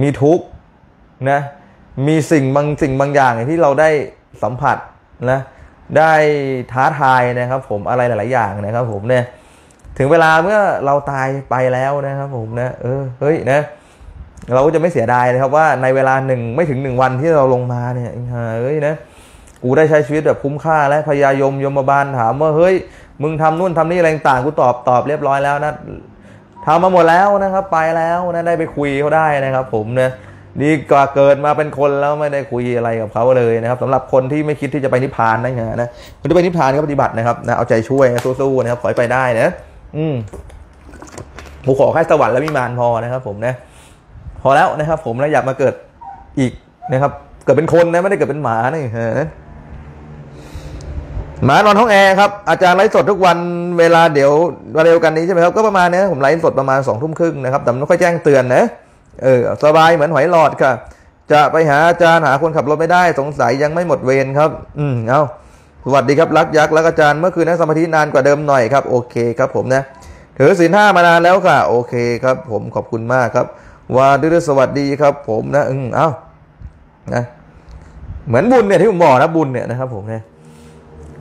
มีทุกข์นะมีสิ่งบางสิ่งบางอย่างที่เราได้สัมผัสนะได้ท้าทายนะครับผมอะไรหลายๆอย่างนะครับผมเนี่ยถึงเวลาเมื่อเราตายไปแล้วนะครับผมนะเออเฮ้ยนะเราก็จะไม่เสียดายนะครับว่าในเวลาหนึ่งไม่ถึงหนึ่งวันที่เราลงมาเนี่ยเฮ้ยนะกูได้ใช้ชีวิตแบบคุ้มค่าและพยายมยมบาลถามว่าเฮ้ยมึงทำนู่นทำนี่อะไรต่างกูตอบตอบเรียบร้อยแล้วนะทำมาหมดแล้วนะครับไปแล้วนะได้ไปคุยเขาได้นะครับผมนะดีกว่าเกิดมาเป็นคนแล้วไม่ได้คุยอะไรกับเขาเลยนะครับสำหรับคนที่ไม่คิดที่จะไปนิพพานนะฮะนะคนที่ไปนิพพานก็ปฏิบัตินะครับนะเอาใจช่วยสู้ๆนะครับขอให้ไปได้นะอืมผมขอแค่สวรรค์และวิมานพอนะครับผมนะพอแล้วนะครับผมนะอยากมาเกิดอีกนะครับเกิดเป็นคนนะไม่ได้เกิดเป็นหมานี่ฮะหมานอนห้องแอร์ครับอาจารย์ไลฟ์สดทุกวันเวลาเดี๋ยววันเดียวกันนี้ใช่ไหมครับก็ประมาณนี้ผมไลฟ์สดประมาณสองทุ่มครึ่งนะครับแต่ไม่ค่อยแจ้งเตือนนะเออสบายเหมือนหอยหลอดค่ะจะไปหาอาจารย์หาคนขับรถไม่ได้สงสัยยังไม่หมดเวรครับอืมเอาสวัสดีครับรักยักษ์รักอาจารย์เมื่อคืนนั้นสมาธินานกว่าเดิมหน่อยครับโอเคครับผมนะถือศีลห้ามานานแล้วค่ะโอเคครับผมขอบคุณมากครับว่าด้วยสวัสดีครับผมนะอืมเอานะเหมือนบุญเนี่ยที่ผมบอกนะบุญเนี่ยนะครับผมเนี่ย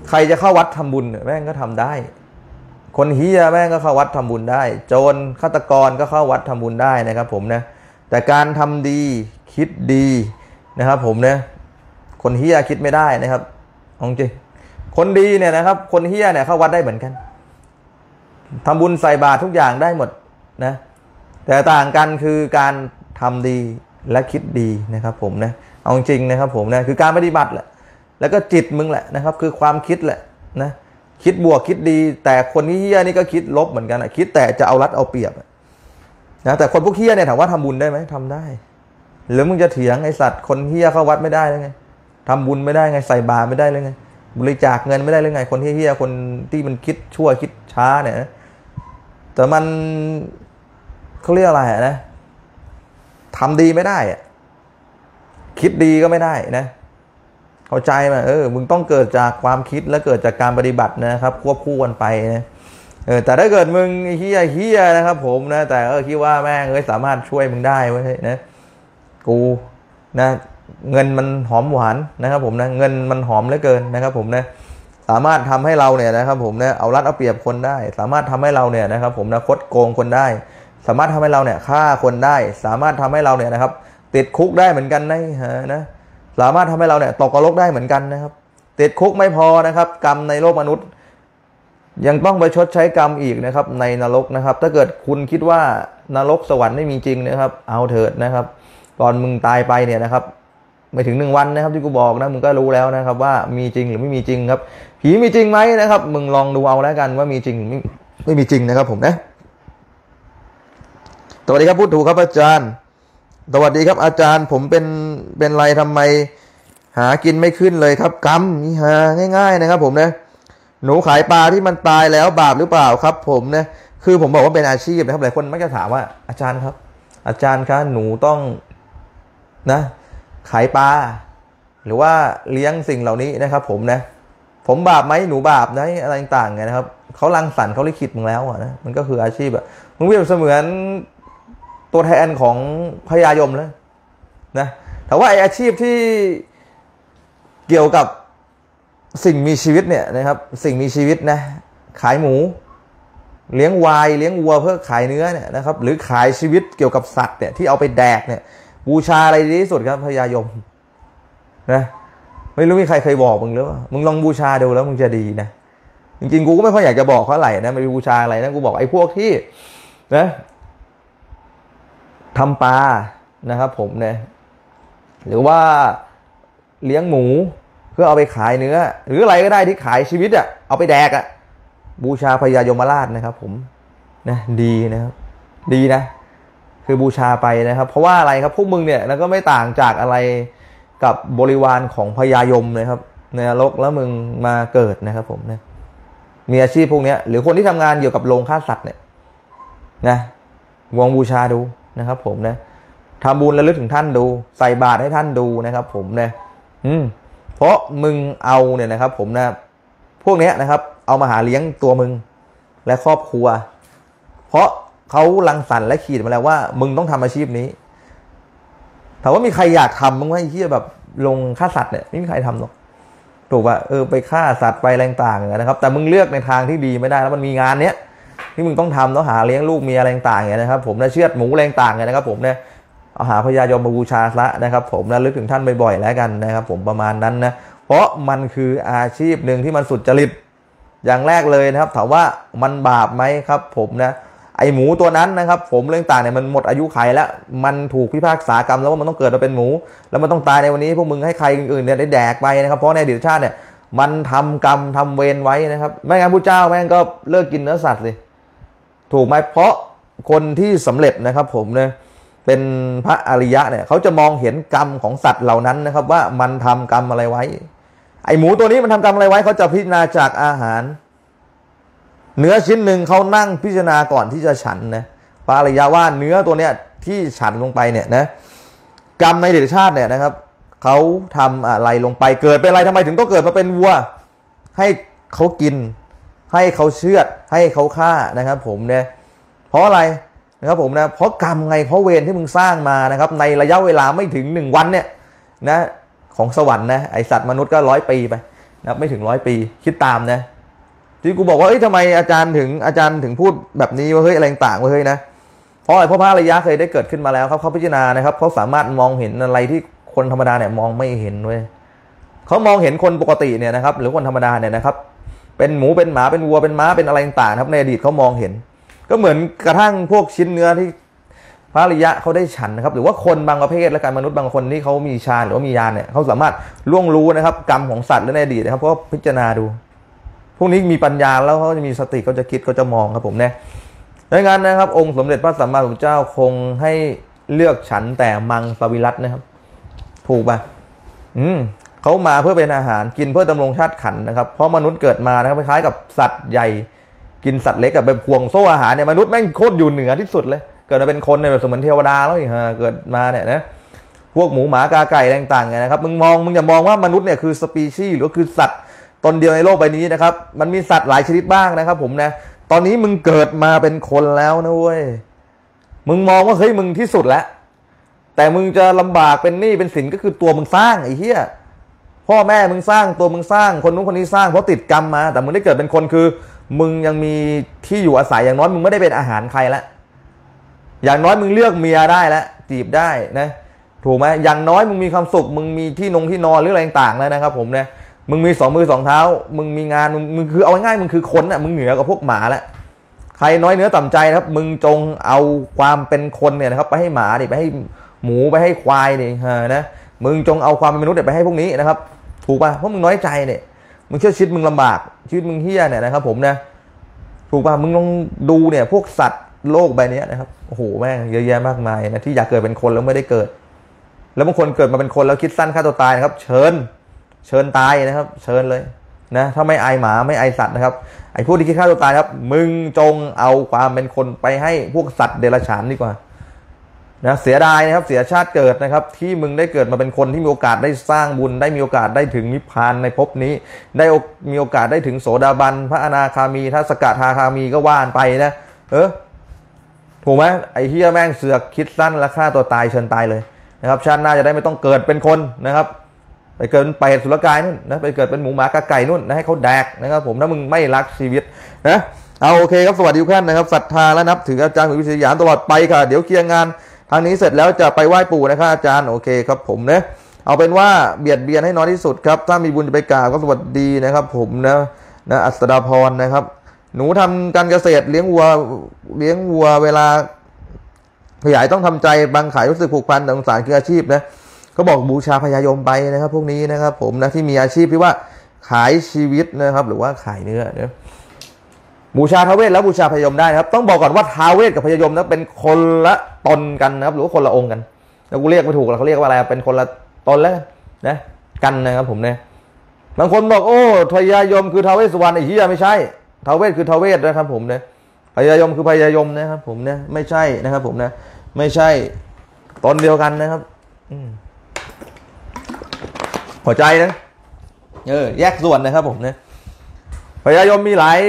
ใครจะเข้าวัดทำบุญแม่งก็ทำได้คนเฮียแม่งก็เข้าวัดทำบุญได้โจรฆาตกรก็เข้าวัดทำบุญได้นะครับผมนะแต่การทำดีคิดดีนะครับผมนะคนเฮียคิดไม่ได้นะครับเอาจริงคนดีเนี่ยนะครับคนเฮียเนี่ยเข้าวัดได้เหมือนกันทำบุญใส่บาตรทุกอย่างได้หมดนะแต่ต่างกันคือการทำดีและคิดดีนะครับผมนะเอาจริงนะครับผมนะคือการปฏิบัติแหละแล้วก็จิตมึงแหละนะครับคือความคิดแหละนะคิดบวกคิดดีแต่คนที่เฮี้ยนี่ก็คิดลบเหมือนกันนะคิดแต่จะเอารัดเอาเปรียบนะแต่คนพวกเฮี้ยเนี่ยถามว่าทำบุญได้ไหมทำได้หรือมึงจะเถียงไอสัตว์คนเฮี้ยเข้าวัดไม่ได้เลยไงทำบุญไม่ได้ไงใส่บาตรไม่ได้เลยไงบริจาคเงินไม่ได้เลยไงคนที่เฮี้ยคนที่มันคิดชั่วคิดช้าเนี่ยนะแต่มันเขาเรียกอะไรนะทำดีไม่ได้อะคิดดีก็ไม่ได้นะเข้าใจไหมเออมึงต้องเกิดจากความคิดและเกิดจากการปฏิบัตินะครับควบคู่กันไปนะ เออแต่ถ้าเกิดมึงเฮี้ยเฮี้ยนะครับผมนะแต่ก็คิดว่าแม่งเอ้ยสามารถช่วยมึงได้เว้ยนะกูนะเงินมันหอมหวานนะครับผมนะเงินมันหอมเหลือเกินนะครับผมนะสามารถทำให้เราเนี่ยนะครับผมนะเอารัดเอาเปรียบคนได้สามารถทำให้เราเนี่ยนะครับผมนะคดโกงคนได้สามารถทำให้เราเนี่ยฆ่าคนได้สามารถทำให้เราเนี่ยนะครับติดคุกได้เหมือนกันนะฮะนะสามารถทำให้เราเนี่ยตกนรกได้เหมือนกันนะครับติดคุกไม่พอนะครับกรรมในโลกมนุษย์ยังต้องไปชดใช้กรรมอีกนะครับในนรกนะครับถ้าเกิดคุณคิดว่านรกสวรรค์ไม่มีจริงนะครับเอาเถิดนะครับตอนมึงตายไปเนี่ยนะครับไม่ถึงหนึ่งวันนะครับที่กูบอกนะมึงก็รู้แล้วนะครับว่ามีจริงหรือไม่มีจริงครับผีมีจริงไหมนะครับมึงลองดูเอาแล้วกันว่ามีจริงหรือไม่ไม่มีจริงนะครับผมนะสวัสดีครับพูดถูกครับอาจารย์สวัสดีครับอาจารย์ผมเป็นเป็นไรทำไมหากินไม่ขึ้นเลยครับกรรมนี่ฮะง่ายๆนะครับผมนะหนูขายปลาที่มันตายแล้วบาปหรือเปล่าครับผมนะคือผมบอกว่าเป็นอาชีพนะครับหลายคนมักจะถามว่าอาจารย์ครับอาจารย์คะหนูต้องนะขายปลาหรือว่าเลี้ยงสิ่งเหล่านี้นะครับผมนะผมบาปไหมหนูบาปนะอะไรต่างๆไงนะครับเขารังสรรค์เขาลิขิตมึงแล้วนะมันก็คืออาชีพอะมึงเปรียบเสมือนตัวแทนของพญายมแล้วนะแต่ว่าไออาชีพที่เกี่ยวกับสิ่งมีชีวิตเนี่ยนะครับสิ่งมีชีวิตนะขายหมูเลี้ยงวายเลี้ยงวัวเพื่อขายเนื้อเนี่ยนะครับหรือขายชีวิตเกี่ยวกับสัตว์เนี่ยที่เอาไปแดกเนี่ยบูชาอะไรดีที่สุดครับพญายมนะไม่รู้มีใครเคยบอกมึงหรือเปล่ามึงลองบูชาดูแล้วมึงจะดีนะจริงๆกูก็ไม่ค่อยอยากจะบอกเขาอะไรนะไม่บูชาอะไรนะกูบอกไอ้พวกที่นะทำปลานะครับผมนะหรือว่าเลี้ยงหมูเพื่อเอาไปขายเนื้อหรืออะไรก็ได้ที่ขายชีวิตอ่ะเอาไปแดกอ่ะบูชาพญายมราชนะครับผมนะดีนะครับดีนะคือบูชาไปนะครับเพราะว่าอะไรครับพวกมึงเนี่ยก็ไม่ต่างจากอะไรกับบริวารของพญายมเลยครับในนรกแล้วมึงมาเกิดนะครับผมนะมีอาชีพพวกนี้หรือคนที่ทำงานเกี่ยวกับโรงฆ่าสัตว์เนี่ยนะวงบูชาดูนะครับผมนะทำบุญระลึกถึงท่านดูใส่บาตรให้ท่านดูนะครับผมนะอืมเพราะมึงเอาเนี่ยนะครับผมนะพวกเนี้ยนะครับเอามาหาเลี้ยงตัวมึงและครอบครัวเพราะเขารังสรรค์และขีดมาแล้วว่ามึงต้องทำอาชีพนี้ถามว่ามีใครอยากทำมึงว่าไอ้ที่แบบลงฆ่าสัตว์เนี่ยไม่มีใครทำหรอกถูกป่ะเออไปฆ่าสัตว์ไปแรงต่างๆนะครับแต่มึงเลือกในทางที่ดีไม่ได้แล้วมันมีงานเนี้ยที่มึงต้องทำแล้วหาเลี้ยงลูกเมียแรงต่างๆนะครับผมนะเชือดหมูแรงต่างๆนะครับผมเนี่ยเอาหาพญายมบูชาละนะครับผมนะลึกถึงท่านบ่อยๆแล้วกันนะครับผมประมาณนั้นนะเพราะมันคืออาชีพหนึ่งที่มันสุดจริตอย่างแรกเลยนะครับถามว่ามันบาปไหมครับผมนะไอหมูตัวนั้นนะครับผมเรื่องต่างเนี่ยมันหมดอายุไขแล้วมันถูกพิพากษากรรมแล้วว่ามันต้องเกิดมาเป็นหมูแล้วมันต้องตายในวันนี้พวกมึงให้ใครอื่นเนี่ยได้แดกไปนะครับเพราะในอดีตชาติเนี่ยมันทำกรรมทำเวรไว้นะครับไม่งั้นพระเจ้าแม่งก็เลิกกินเนื้อสัตว์สิถูกไหมเพราะคนที่สำเร็จนะครับผมเนี่ยเป็นพระอริยะเนี่ยเขาจะมองเห็นกรรมของสัตว์เหล่านั้นนะครับว่ามันทำกรรมอะไรไว้ไอหมูตัวนี้มันทำกรรมอะไรไว้เขาจะพิจารณาจากอาหารเนื้อชิ้นหนึ่งเขานั่งพิจารณาก่อนที่จะฉันนะพระอริยะว่าเนื้อตัวเนี้ยที่ฉันลงไปเนี่ยนะกรรมในเดชชาติเนี่ยนะครับเขาทำอะไรลงไปเกิดเป็นอะไรทำไมถึงต้องเกิดมาเป็นวัวให้เขากินให้เขาเชือดให้เขาฆ่านะครับผมเนี่ยเพราะอะไรนะครับผมนะเพราะกรรมไงเพราะเวรที่มึงสร้างมานะครับในระยะเวลาไม่ถึงหนึ่งวันเนี่ยนะของสวรรค์นะไอสัตว์มนุษย์ก็ร้อยปีไปนะไม่ถึงร้อยปีคิดตามนะที่กูบอกว่าเอ้ยทำไมอาจารย์ถึงอาจารย์ถึงพูดแบบนี้ว่าเฮ้ยอะไรต่างว่าเฮ้ยนะเพราะอะไรเพราะพระอริยะเคยได้เกิดขึ้นมาแล้วครับเขาพิจารณานะครับเขาสามารถมองเห็นอะไรที่คนธรรมดาเนี่ยมองไม่เห็นเว้ยเขามองเห็นคนปกติเนี่ยนะครับหรือคนธรรมดาเนี่ยนะครับเป็นหมูเป็นหมาเป็นวัวเป็นม้าเป็นอะไรต่างครับในอดีตเขามองเห็นก็เหมือนกระทั่งพวกชิ้นเนื้อที่พระอริยะเขาได้ฉันนะครับหรือว่าคนบางประเภทและการมนุษย์บางคนที่เขามีฌานหรือว่ามีญาณเนี่ยเขาสามารถล่วงรู้นะครับกรรมของสัตว์ในอดีตนะครับเพราะพิจารณาดูพวกนี้มีปัญญาแล้วเขาจะมีสติเขาจะคิดเขาจะมองครับผมเนี่ยดังนั้นนะครับองค์สมเด็จพระสัมมาสัมพุทธเจ้าคงให้เลือกฉันแต่มังสวิรัตินะครับถูกป่ะอืมเขามาเพื่อเป็นอาหารกินเพื่อดำรงชาติขันนะครับเพราะมนุษย์เกิดมานะครับคล้ายกับสัตว์ใหญ่กินสัตว์เล็กกับแบบพวงโซ่อาหารเนี่ยมนุษย์แม่งโคตรอยู่เหนือที่สุดเลยเกิดมาเป็นคนเนี่ยแบบสมเหมือนเทวดาแล้วฮะเกิดมาเนี่ยนะพวกหมูหมากาไก่ต่างๆไงนะครับมึงมองมึงอย่ามองว่ามนุษย์เนี่ยคือสปีชีส์หรือคือสัตว์ตนเดียวในโลกใบนี้นะครับมันมีสัตว์หลายชนิดบ้างนะครับผมนะ ตอนนี้มึงเกิดมาเป็นคนแล้วนะเว้ยมึงมองว่าเฮ้ยมึงที่สุดแล้วแต่มึงจะลำบากเป็นหนี้เป็นสินก็คือตัวมึงสร้างไอ้เหี้ยพ่อแม่มึงสร้างตัวมึงสร้างคนนู้นคนนี้สร้างเพราะติดกรรมมาแต่มึงได้เกิดเป็นคนคือมึงยังมีที่อยู่อาศัยอย่างน้อยมึงไม่ได้เป็นอาหารใครละอย่างน้อยมึงเลือกเมียได้ละจีบได้นะถูกไหมอย่างน้อยมึงมีความสุขมึงมีที่นงที่นอนหรืออะไรต่างๆแล้วนะครับผมเนี่ยมึงมีสองมือสองเท้ามึงมีงานมึงมึงคือเอาง่ายมึงคือคนอ่ะมึงเหนือกว่าพวกหมาละใครน้อยเนื้อต่ำใจนะครับมึงจงเอาความเป็นคนเนี่ยนะครับไปให้หมาดิไปให้หมูไปให้ควายดิฮะนะมึงจงเอาความเป็นมนุษย์เนี่ยไปให้พวกนี้นะครับถูกป่ะเพราะมึงน้อยใจเนี่ยมึงเชื่อชีวิตมึงลำบากชีวิตมึงเฮี้ยเนี่ยนะครับผมนะถูกป่ะมึงลองดูเนี่ยพวกสัตว์โลกใบนี้นะครับโอ้โหแม่งเยอะแยะมากมายนะที่อยากเกิดเป็นคนแล้วไม่ได้เกิดแล้วบางคนเกิดมาเป็นคนแล้วคิดสั้นฆ่าตัวตายนะครับเชิญเชิญตายนะครับเชิญเลยนะถ้าไม่อายหมาไม่อายสัตว์นะครับไอ้พวกที่คิดฆ่าตัวตายครับมึงจงเอาความเป็นคนไปให้พวกสัตว์เดรัจฉานดีกว่านะเสียดายนะครับเสียชาติเกิดนะครับที่มึงได้เกิดมาเป็นคนที่มีโอกาสได้สร้างบุญได้มีโอกาสได้ถึงนิพพานในภพนี้ได้มีโอกาสได้ถึงโสดาบันพระอนาคามีถ้าสกทาคามีก็ว่านไปนะเออถูกไหมไอ้เฮียแม่งเสือกคิดสั้นและฆ่าตัวตายเชิญตายเลยนะครับชาติหน้าจะได้ไม่ต้องเกิดเป็นคนนะครับไปเกิดเป็นเป็ดสุรกายนู่นนะไปเกิดเป็นหมูหมากระไก่นู่นนะให้เขาแดกนะครับผมถ้ามึงไม่รักชีวิตนะเอาโอเคครับสวัสดีทุกท่านนะครับศรัทธาและนับถืออาจารย์หรือวิทยาตลอดไปค่ะเดี๋ยวเคลียร์งานทางนี้เสร็จแล้วจะไปไหว้ปู่นะครับอาจารย์โอเคครับผมนะเอาเป็นว่าเบียดเบียนให้น้อยที่สุดครับถ้ามีบุญจะไปกราบก็สวัสดีนะครับผมนะนะอัศดาพรนะครับหนูทำการเกษตรเลี้ยงวัวเลี้ยงวัวเวลาขยายต้องทำใจบางขายรู้สึกผูกพันแต่สงสารคืออาชีพนะก็บอกบูชาพญายมไปนะครับพวกนี้นะครับผมนะที่มีอาชีพที่ว่าขายชีวิตนะครับหรือว่าขายเนื้อนะบูชาท้าวเวสแล้วบูชาพญายมได้นะครับต้องบอกก่อนว่าท้าวเวสกับพญายมนะเป็นคนละตนกันนะครับหรือว่าคนละองค์กันแล้วกูเรียกไม่ถูกหรอกเขาเรียกว่าอะไรเป็นคนละตนแล้วนะกันนะครับผมเนี่ยบางคนบอกโอ้พญายมคือท้าวเวสสุวรรณไอ้เหี้ยไม่ใช่ท้าวเวสคือท้าวเวสนะครับผมเนี่ยพญายมคือพญายมนะครับผมเนี่ยไม่ใช่นะครับผมนะไม่ใช่ตนเดียวกันนะครับอืหัวใจนะเออแยกส่วนนะครับผมเนี่ยพญายมมีหลาย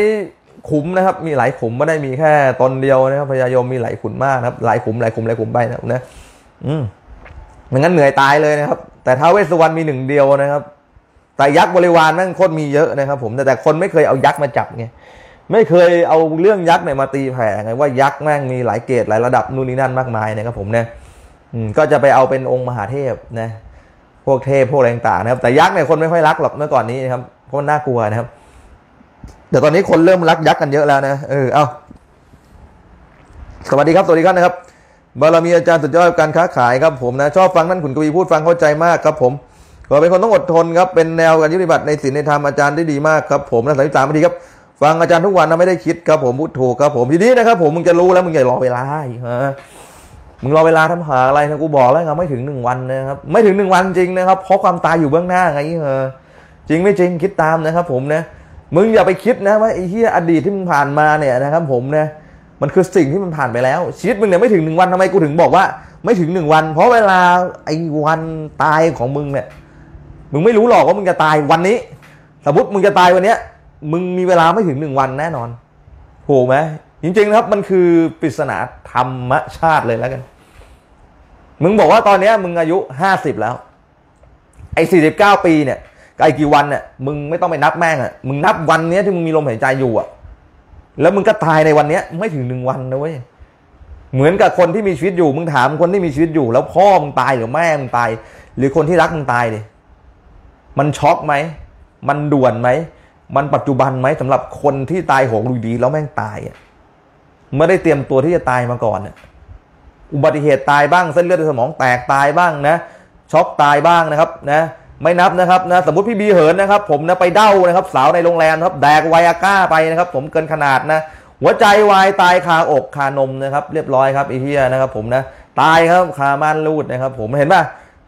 ขุมนะครับมีหลายขุมไม่ได้มีแค่ตนเดียวนะครับพญายมมีหลายขุมมากนะครับหลายขุมหลายขุมหลายขุมไปนะนะอืมไม่งั้นเหนื่อยตายเลยนะครับแต่ท้าวเวสสุวรรณมีหนึ่งเดียวนะครับแต่ยักษ์บริวารนั่นโคตรมีเยอะนะครับผมแต่แต่คนไม่เคยเอายักษ์มาจับไงไม่เคยเอาเรื่องยักษ์เนี่ยมาตีแผ่ไงว่ายักษ์แม่งมีหลายเกรดหลายระดับนู่นนี่นั่นมากมายนะครับผมเนี่ยอืมก็จะไปเอาเป็นองค์มหาเทพนะพวกเทพพวกอะไรต่างๆนะครับแต่ยักษ์เนี่ยคนไม่ค่อยรักหรอกเมื่อก่อนนี้นะครับเพราะน่ากลัวนะครับแต่ตอนนี้คนเริ่มรักยักษ์กันเยอะแล้วนะเออเอาสวัสดีครับสวัสดีครับนะครับบารมีอาจารย์สุดยอดการค้าขายครับผมนะชอบฟังนั่นขุนกวีพูดฟังเข้าใจมากครับผมก็เป็นคนต้องอดทนครับเป็นแนวการปฏิบัติในศีลในธรรมอาจารย์ได้ดีมากครับผมนะสายสามพอดีครับฟังอาจารย์ทุกวันนะไม่ได้คิดครับผมพูดถูกครับผมทีนี้นะครับผมมึงจะรู้แล้วมึงอย่ารอเวลาฮะมึงรอเวลาทำหาอะไรนะกูบอกแล้วนะไม่ถึงหนึ่งวันนะครับไม่ถึงหนึ่งวันจริงนะครับเพราะความตายอยู่เบื้องหน้าไงเออจริงไม่จริงคิดตามนะครับผมนะมึงอย่าไปคิดนะว่าไอ้เหี้ยอดีตที่มึงผ่านมาเนี่ยนะครับผมนะมันคือสิ่งที่มันผ่านไปแล้วชีวิตมึงเนี่ยไม่ถึงหนึ่งวันทำไมกูถึงบอกว่าไม่ถึงหนึ่งวันเพราะเวลาไอ้วันตายของมึงเนี่ยมึงไม่รู้หรอกว่ามึงจะตายวันนี้สมมติมึงจะตายวันเนี้ยมึงมีเวลาไม่ถึงหนึ่งวันแน่นอนถูกไหมจริงๆนะครับมันคือปริศนาธรรมชาติเลยแล้วกันมึงบอกว่าตอนนี้มึงอายุห้าสิบแล้วไอ้สี่สิบเก้าปีเนี่ยไอ้กี่วันเนี่ยมึงไม่ต้องไปนับแม่งอ่ะมึงนับวันเนี้ยที่มึงมีลมหายใจอยู่อ่ะแล้วมึงก็ตายในวันเนี้ยไม่ถึงหนึ่งวันนะเว้ยเหมือนกับคนที่มีชีวิตอยู่มึงถามคนที่มีชีวิตอยู่แล้วพ่อมึงตายหรือแม่มึงตายหรือคนที่รักมึงตายดิมันช็อกไหมมันด่วนไหมมันปัจจุบันไหมสำหรับคนที่ตายโหงลุยดีแล้วแม่งตายอ่ะไม่ได้เตรียมตัวที่จะตายมาก่อนอ่ะอุบัติเหตุตายบ้างเส้นเลือดในสมองแตกตายบ้างนะช็อกตายบ้างนะครับนะไม่นับนะครับนะสมมติพี่บีเหินนะครับผมนะไปเด้านะครับสาวในโรงแรมครับแดกไวอาก้าไปนะครับผมเกินขนาดนะหัวใจวายตายคาอกคานมนะครับเรียบร้อยครับไอ้เหี้ยนะครับผมนะตายครับคาม่านรูดนะครับผมเห็นป่ะ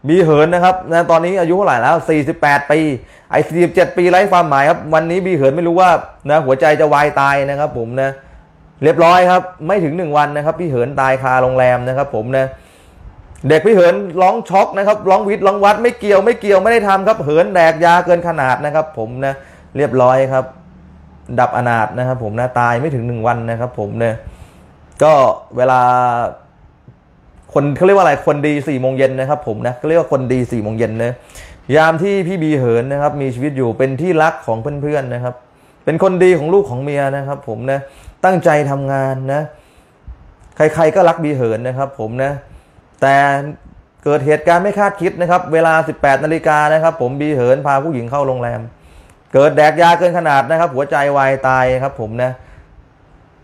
บีเหินนะครับนะตอนนี้อายุเท่าไหร่แล้วสี่สิบแปดปีไอ้สี่สิบเจ็ดปีไร้ความหมายครับวันนี้บีเหินไม่รู้ว่านะหัวใจจะวายตายนะครับผมนะเรียบร้อยครับไม่ถึงหนึ่งวันนะครับพี่เหินตายคาโรงแรมนะครับผมนะเด็กพี่เหินร้องช็อกนะครับร้องวิทย์ร้องวัดไม่เกี่ยวไม่เกี่ยวไม่ได้ทำครับเหินแดกยาเกินขนาดนะครับผมนะเรียบร้อยครับ ดับอนาถนะครับผมนะตายไม่ถึงหนึ่งวันนะครับผมเนี่ยก็เวลาคนเขาเรียกว่าอะไรคนดีสี่โมงเย็นนะครับผมนะเขาเรียกว่าคนดีสี่โมงเย็นนะยามที่พี่บีเหินนะครับมีชีวิตอยู่เป็นที่รักของเพื่อนๆนะครับเป็นคนดีของลูกของเมียนะครับผมนะตั้งใจทำงานนะใครๆก็รักบีเหินนะครับผมนะแต่เกิดเหตุการณ์ไม่คาดคิดนะครับเวลาสิบแปดนาฬิกานะครับผมบีเหินพาผู้หญิงเข้าโรงแรมเกิดแดกยาเกินขนาดนะครับหัวใจวายตายครับผมนะ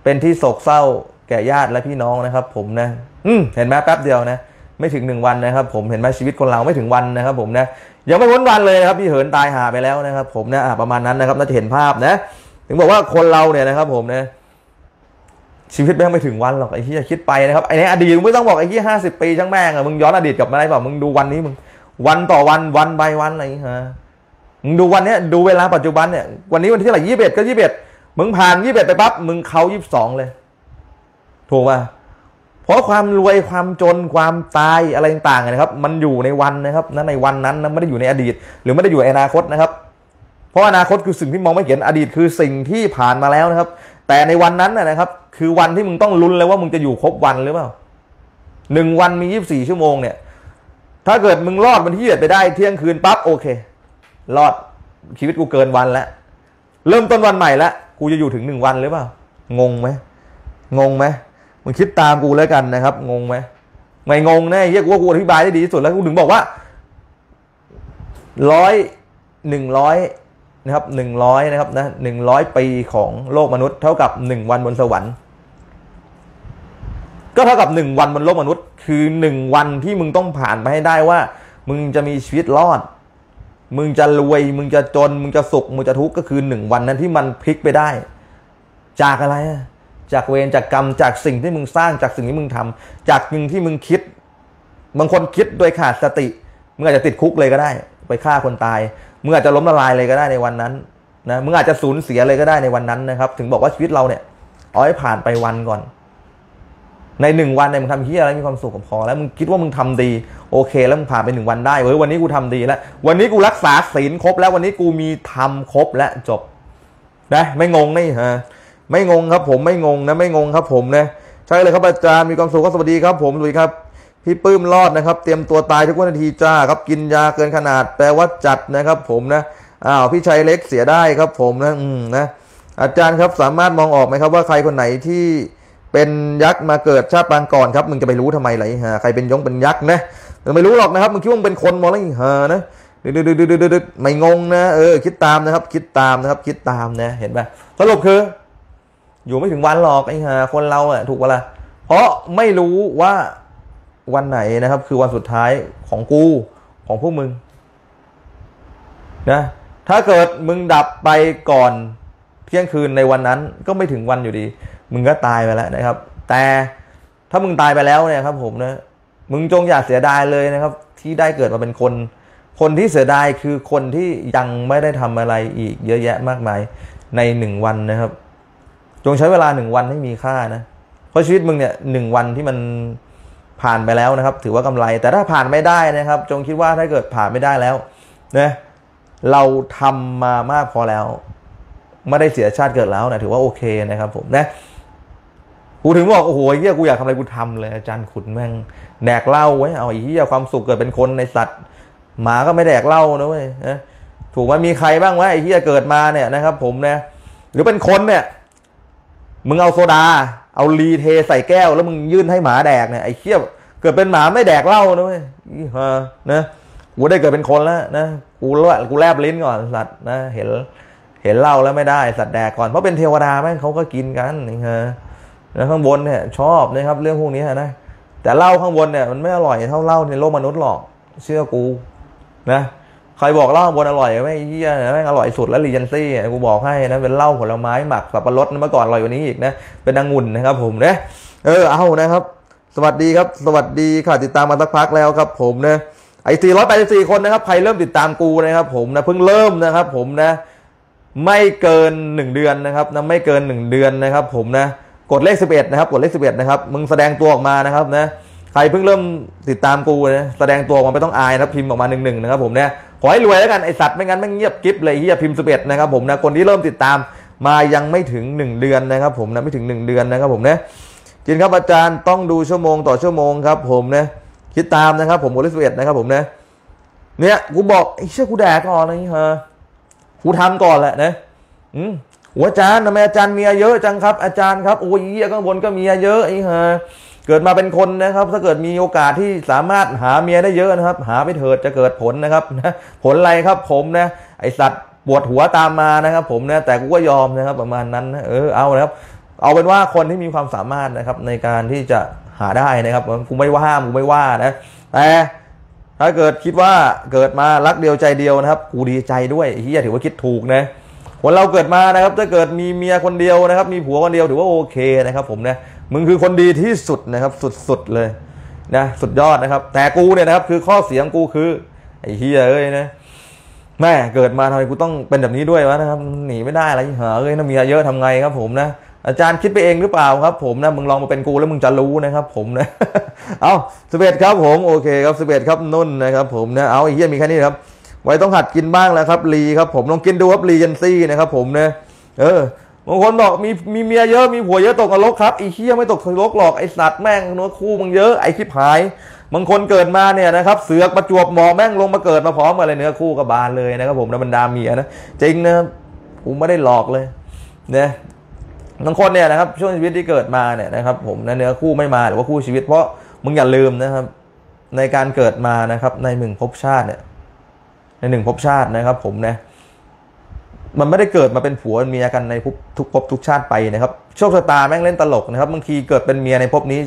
เป็นที่โศกเศร้าแก่ญาติและพี่น้องนะครับผมนะอืมเห็นไหมแป๊บเดียวนะไม่ถึงหนึ่งวันนะครับผมเห็นไหมชีวิตคนเราไม่ถึงวันนะครับผมนะยังไม่พ้นวันเลยนะครับพี่เหินตายหาไปแล้วนะครับผมนะประมาณนั้นนะครับน่าจะเห็นภาพนะถึงบอกว่าคนเราเนี่ยนะครับผมนะชีวิตแม่งไม่ถึงวันหรอกไอ้ที่จะคิดไปนะครับไอ้ในอดีตมึงไม่ต้องบอกไอ้ที่ห้าสิบปีช่างแม่งอะมึงย้อนอดีตกลับมาได้เปล่ามึงดูวันนี้มึงวันต่อวันวันใบวันอะไรฮะมึงดูวันเนี้ยดูเวลาปัจจุบันเนี่ยวันนี้วันที่เท่าไหร่ยี่สิบเอ็ดก็ยี่สิบเอ็ดมึงผ่านยี่สิบเอ็ดไปปั๊บมึงเขายี่สิบสองเลยถูกป่ะเพราะความรวยความจนความตายอะไรต่างๆนะครับมันอยู่ในวันนะครับนั้นในวันนั้นนะไม่ได้อยู่ในอดีตหรือไม่ได้อยู่ในอนาคตนะครับเพราะอนาคตคือสิ่งที่มองไม่เห็นอดีตคือสิ่งที่ผ่านมาแล้วนะครับแต่ในวันนั้นนะครับคือวันที่มึงต้องลุ้นเลยว่ามึงจะอยู่ครบวันหรือเปล่าหนึ่งวันมียี่สิบสี่ชั่วโมงเนี่ยถ้าเกิดมึงรอดวันที่ยี่สิบไปได้เที่ยงคืนปั๊บโอเครอดชีวิตกูเกินวันแล้วเริ่มต้นวันใหม่แล้วกูจะอยู่ถึงหนึ่งวันหรือเปล่างงไหมงงไหมมึงคิดตามกูแล้วกันนะครับงงไหมไม่งงแน่เยี่ยกูว่ากูอธิบายได้ดีที่สุดแล้วกูถึงบอกว่าร้อยหนึ่งร้อยนะครับหนึ่งร้อยนะครับนะหนึ่งร้อยปีของโลกมนุษย์เท่ากับหนึ่งวันบนสวรรค์ก็เท่ากับหนึ่งวันบนโลกมนุษย์คือหนึ่งวันที่มึงต้องผ่านไปให้ได้ว่ามึงจะมีชีวิตรอดมึงจะรวยมึงจะจนมึงจะสุขมึงจะทุกข์ก็คือหนึ่งวันนั้นที่มันพลิกไปได้จากอะไรจากเวรจากกรรมจากสิ่งที่มึงสร้างจากสิ่งที่มึงทำจากสิ่งที่มึงคิดบางคนคิดโดยขาดสติมึงอาจจะติดคุกเลยก็ได้ไปฆ่าคนตายมึงอาจจะล้มละลายเลยก็ได้ในวันนั้นนะมึงอาจจะสูญเสียเลยก็ได้ในวันนั้นนะครับถึงบอกว่าชีวิตเราเนี่ยเอาให้ผ่านไปวันก่อนในหนึ่งวันเนี่ยมึงทำเหี้ยอะไรมีความสุขพอแล้วมึงคิดว่ามึงทำดีโอเคแล้วมึงผ่านไปหนึ่งวันได้เฮ้ยวันนี้กูทำดีแล้ววันนี้กูรักษาศีลครบแล้ววันนี้กูมีธรรมครบและจบนะไม่งงนี่ฮะไม่งงครับผมไม่งงนะไม่งงครับผมนะใช่เลยครับอาจารย์มีความสุขก็สวัสดีครับผมสวัสดีครับพี่ปื้มรอดนะครับเตรียมตัวตายทุกนาทีจ้าครับกินยาเกินขนาดแปลว่าจัดนะครับผมนะอ้าวพี่ชัยเล็กเสียได้ครับผมนะอืมนะอาจารย์ครับสามารถมองออกไหมครับว่าใครคนไหนที่เป็นยักษ์มาเกิดชาติปางก่อนครับมึงจะไปรู้ทำไมไรฮะใครเป็นยงเป็นยักษ์นะมึงไม่รู้หรอกนะครับมึงคิดว่ามึงเป็นคนมองแล้วฮะนะดืดดืดดืดไม่งงนะเออคิดตามนะครับคิดตามนะครับคิดตามนะเห็นไหมสรุปคืออยู่ไม่ถึงวันหรอกไอ้ฮะคนเราอะถูกปะล่ะเพราะไม่รู้ว่าวันไหนนะครับคือวันสุดท้ายของกูของพวกมึงนะถ้าเกิดมึงดับไปก่อนเที่ยงคืนในวันนั้นก็ไม่ถึงวันอยู่ดีมึงก็ตายไปแล้วนะครับแต่ถ้ามึงตายไปแล้วเนี่ยครับผมนะมึงจงอย่าเสียดายเลยนะครับที่ได้เกิดมาเป็นคนคนที่เสียดายคือคนที่ยังไม่ได้ทำอะไรอีกเยอะแยะมากมายในหนึ่งวันนะครับจงใช้เวลาหนึ่งวันให้มีค่านะเพราะชีวิตมึงเนี่ยหนึ่งวันที่มันผ่านไปแล้วนะครับถือว่ากำไรแต่ถ้าผ่านไม่ได้นะครับจงคิดว่าถ้าเกิดผ่านไม่ได้แล้วนะเราทำมามากพอแล้วไม่ได้เสียชาติเกิดแล้วนะถือว่าโอเคนะครับผมนะกูถึงบอกโอ้โหเฮียกูอยากทำอะไรกูทำเลยอาจารย์ขุนแม่งแดกเหล้าไว้เอาไอ้เฮียความสุขเกิดเป็นคนในสัตว์หมาก็ไม่แดกเหล้านะเว้ยนะถูกว่ามีใครบ้างวะไอ้เฮียเกิดมาเนี่ยนะครับผมนะหรือเป็นคนเนี่ยมึงเอาโซดาเอารีเทใส่แก้วแล้วมึงยื่นให้หมาแดกเนี่ยไอ้เขี้ยวเกิดเป็นหมาไม่แดกเหล้านะเว้ยนะกูได้เกิดเป็นคนแล้วนะกูแลบกูแลบลิ้นก่อนสัตว์นะเห็นเห็นเหล้าแล้วไม่ได้สัตว์แดกก่อนเพราะเป็นเทวดาแม่งเขาก็กินกันนี่ฮะแล้วข้างบนเนี่ยชอบนะครับเรื่องพวกนี้นะแต่เหล้าข้างบนเนี่ยมันไม่อร่อยเท่าเหล้าในโลกมนุษย์หรอกเชื่อกูนะใครบอกเหล้าบนอร่อยไม่เยี่ยนะไม่อร่อยสุดแล้วรีเจนซี่กูบอกให้นะเป็นเหล้าผลไม้หมักสับปะรดเมื่อก่อนอร่อยกว่านี้อีกนะเป็นองุ่นนะครับผมนะเออเอานะครับสวัสดีครับสวัสดีค่ะติดตามมาสักพักแล้วครับผมนะไอซีร้อยแปดสิบสี่คนนะครับใครเริ่มติดตามกูนะครับผมนะเพิ่งเริ่มนะครับผมนะไม่เกินหนึ่งเดือนนะครับนะไม่เกินหนึ่งเดือนนะครับผมนะกดเลขสิบเอ็ดนะครับกดเลขสิบเอ็ดนะครับมึงแสดงตัวออกมานะครับนะใครเพิ่งเริ่มติดตามกูนะแสดงตัวออกมาไม่ต้องอายนะพิมพ์ออกมาหนึ่งหนึ่งนะครับผมนะขอให้รวยแล้วกันไอสัตว์ไม่งั้นไม่เงียบกิ๊บเลยที่จะพิมพ์สิบเอ็ดนะครับผมนะคนที่เริ่มติดตาม มายังไม่ถึงหนึ่งเดือนนะครับผมนะไม่ถึงหนึ่งเดือนนะครับผมนะจริงครับอาจารย์ต้องดูชั่วโมงต่อชั่วโมงครับผมนะคิดตามนะครับผมโอลิสเวตนะครับผมนะเนี่ยกูบอกไอ้เชื่อกูแดกก่อนเลยฮะกูทำก่อนแหละนะอืมอาจารย์ทำไมอาจารย์เมียเยอะจังครับอาจารย์ครับโอ้ยข้างบนก็เมียเยอะไอ้ฮะเกิดมาเป็นคนนะครับถ้าเกิดมีโอกาสที่สามารถหาเมียได้เยอะนะครับหาไปเถิดจะเกิดผลนะครับนะผลอะไรครับผมนะไอสัตว์ปวดหัวตามมานะครับผมนะแต่กูก็ยอมนะครับประมาณนั้นเออเอานะครับเอาเป็นว่าคนที่มีความสามารถนะครับในการที่จะหาได้นะครับกูไม่ว่าห้ามกูไม่ว่านะแต่ถ้าเกิดคิดว่าเกิดมารักเดียวใจเดียวนะครับกูดีใจด้วยเฮียถือว่าคิดถูกนะคนเราเกิดมานะครับถ้าเกิดมีเมียคนเดียวนะครับมีผัวคนเดียวถือว่าโอเคนะครับผมนะมึงคือคนดีที่สุดนะครับสุดๆเลยนะสุดยอดนะครับแต่กูเนี่ยนะครับคือข้อเสียงกูคือไอ้เฮียเอ้ยนะแม่เกิดมาทำไมกูต้องเป็นแบบนี้ด้วยวะนะครับหนีไม่ได้อะไรเหรอเอ้ยถ้าเมียเยอะทำไงครับผมนะอาจารย์คิดไปเองหรือเปล่าครับผมนะมึงลองมาเป็นกูแล้วมึงจะรู้นะครับผมนะเอาสเปดครับผมโอเคครับสเปดครับนุ่นนะครับผมนะเอาไอ้เฮียมีแค่นี้ครับไว้ต้องหัดกินบ้างแล้วครับลีครับผมลองกินดูครับลีเจนซี่นะครับผมนะเออบางคนบอกมีมีเมียเยอะมีผัวเยอะตกนรกครับไอ้เหี้ยไม่ตกนรกหรอกไอ้สัตว์แม่งเนื้อคู่มึงเยอะไอ้ขี้หายบางคนเกิดมาเนี่ยนะครับเสือกประจวบหมอแม่งลงมาเกิดมาพร้อมกันเลยเนื้อคู่กับบานเลยนะครับผมนะบรรดาเมียนะจริงนะกูไม่ได้หลอกเลยนะบางคนเนี่ยนะครับช่วงชีวิตที่เกิดมาเนี่ยนะครับผมนะเนื้อคู่ไม่มาหรือว่าคู่ชีวิตเพราะมึงอย่าลืมนะครับในการเกิดมานะครับในหนึ่งภพชาติเนี่ยในหนึ่งภพชาตินะครับผมนะมันไม่ได้เกิดมาเป็นผัวเมียกันในทุกภพทุกชาติไปนะครับโชคชะตาแม่งเล่นตลกนะครับบางทีเกิดเป็นเมียในภพนี้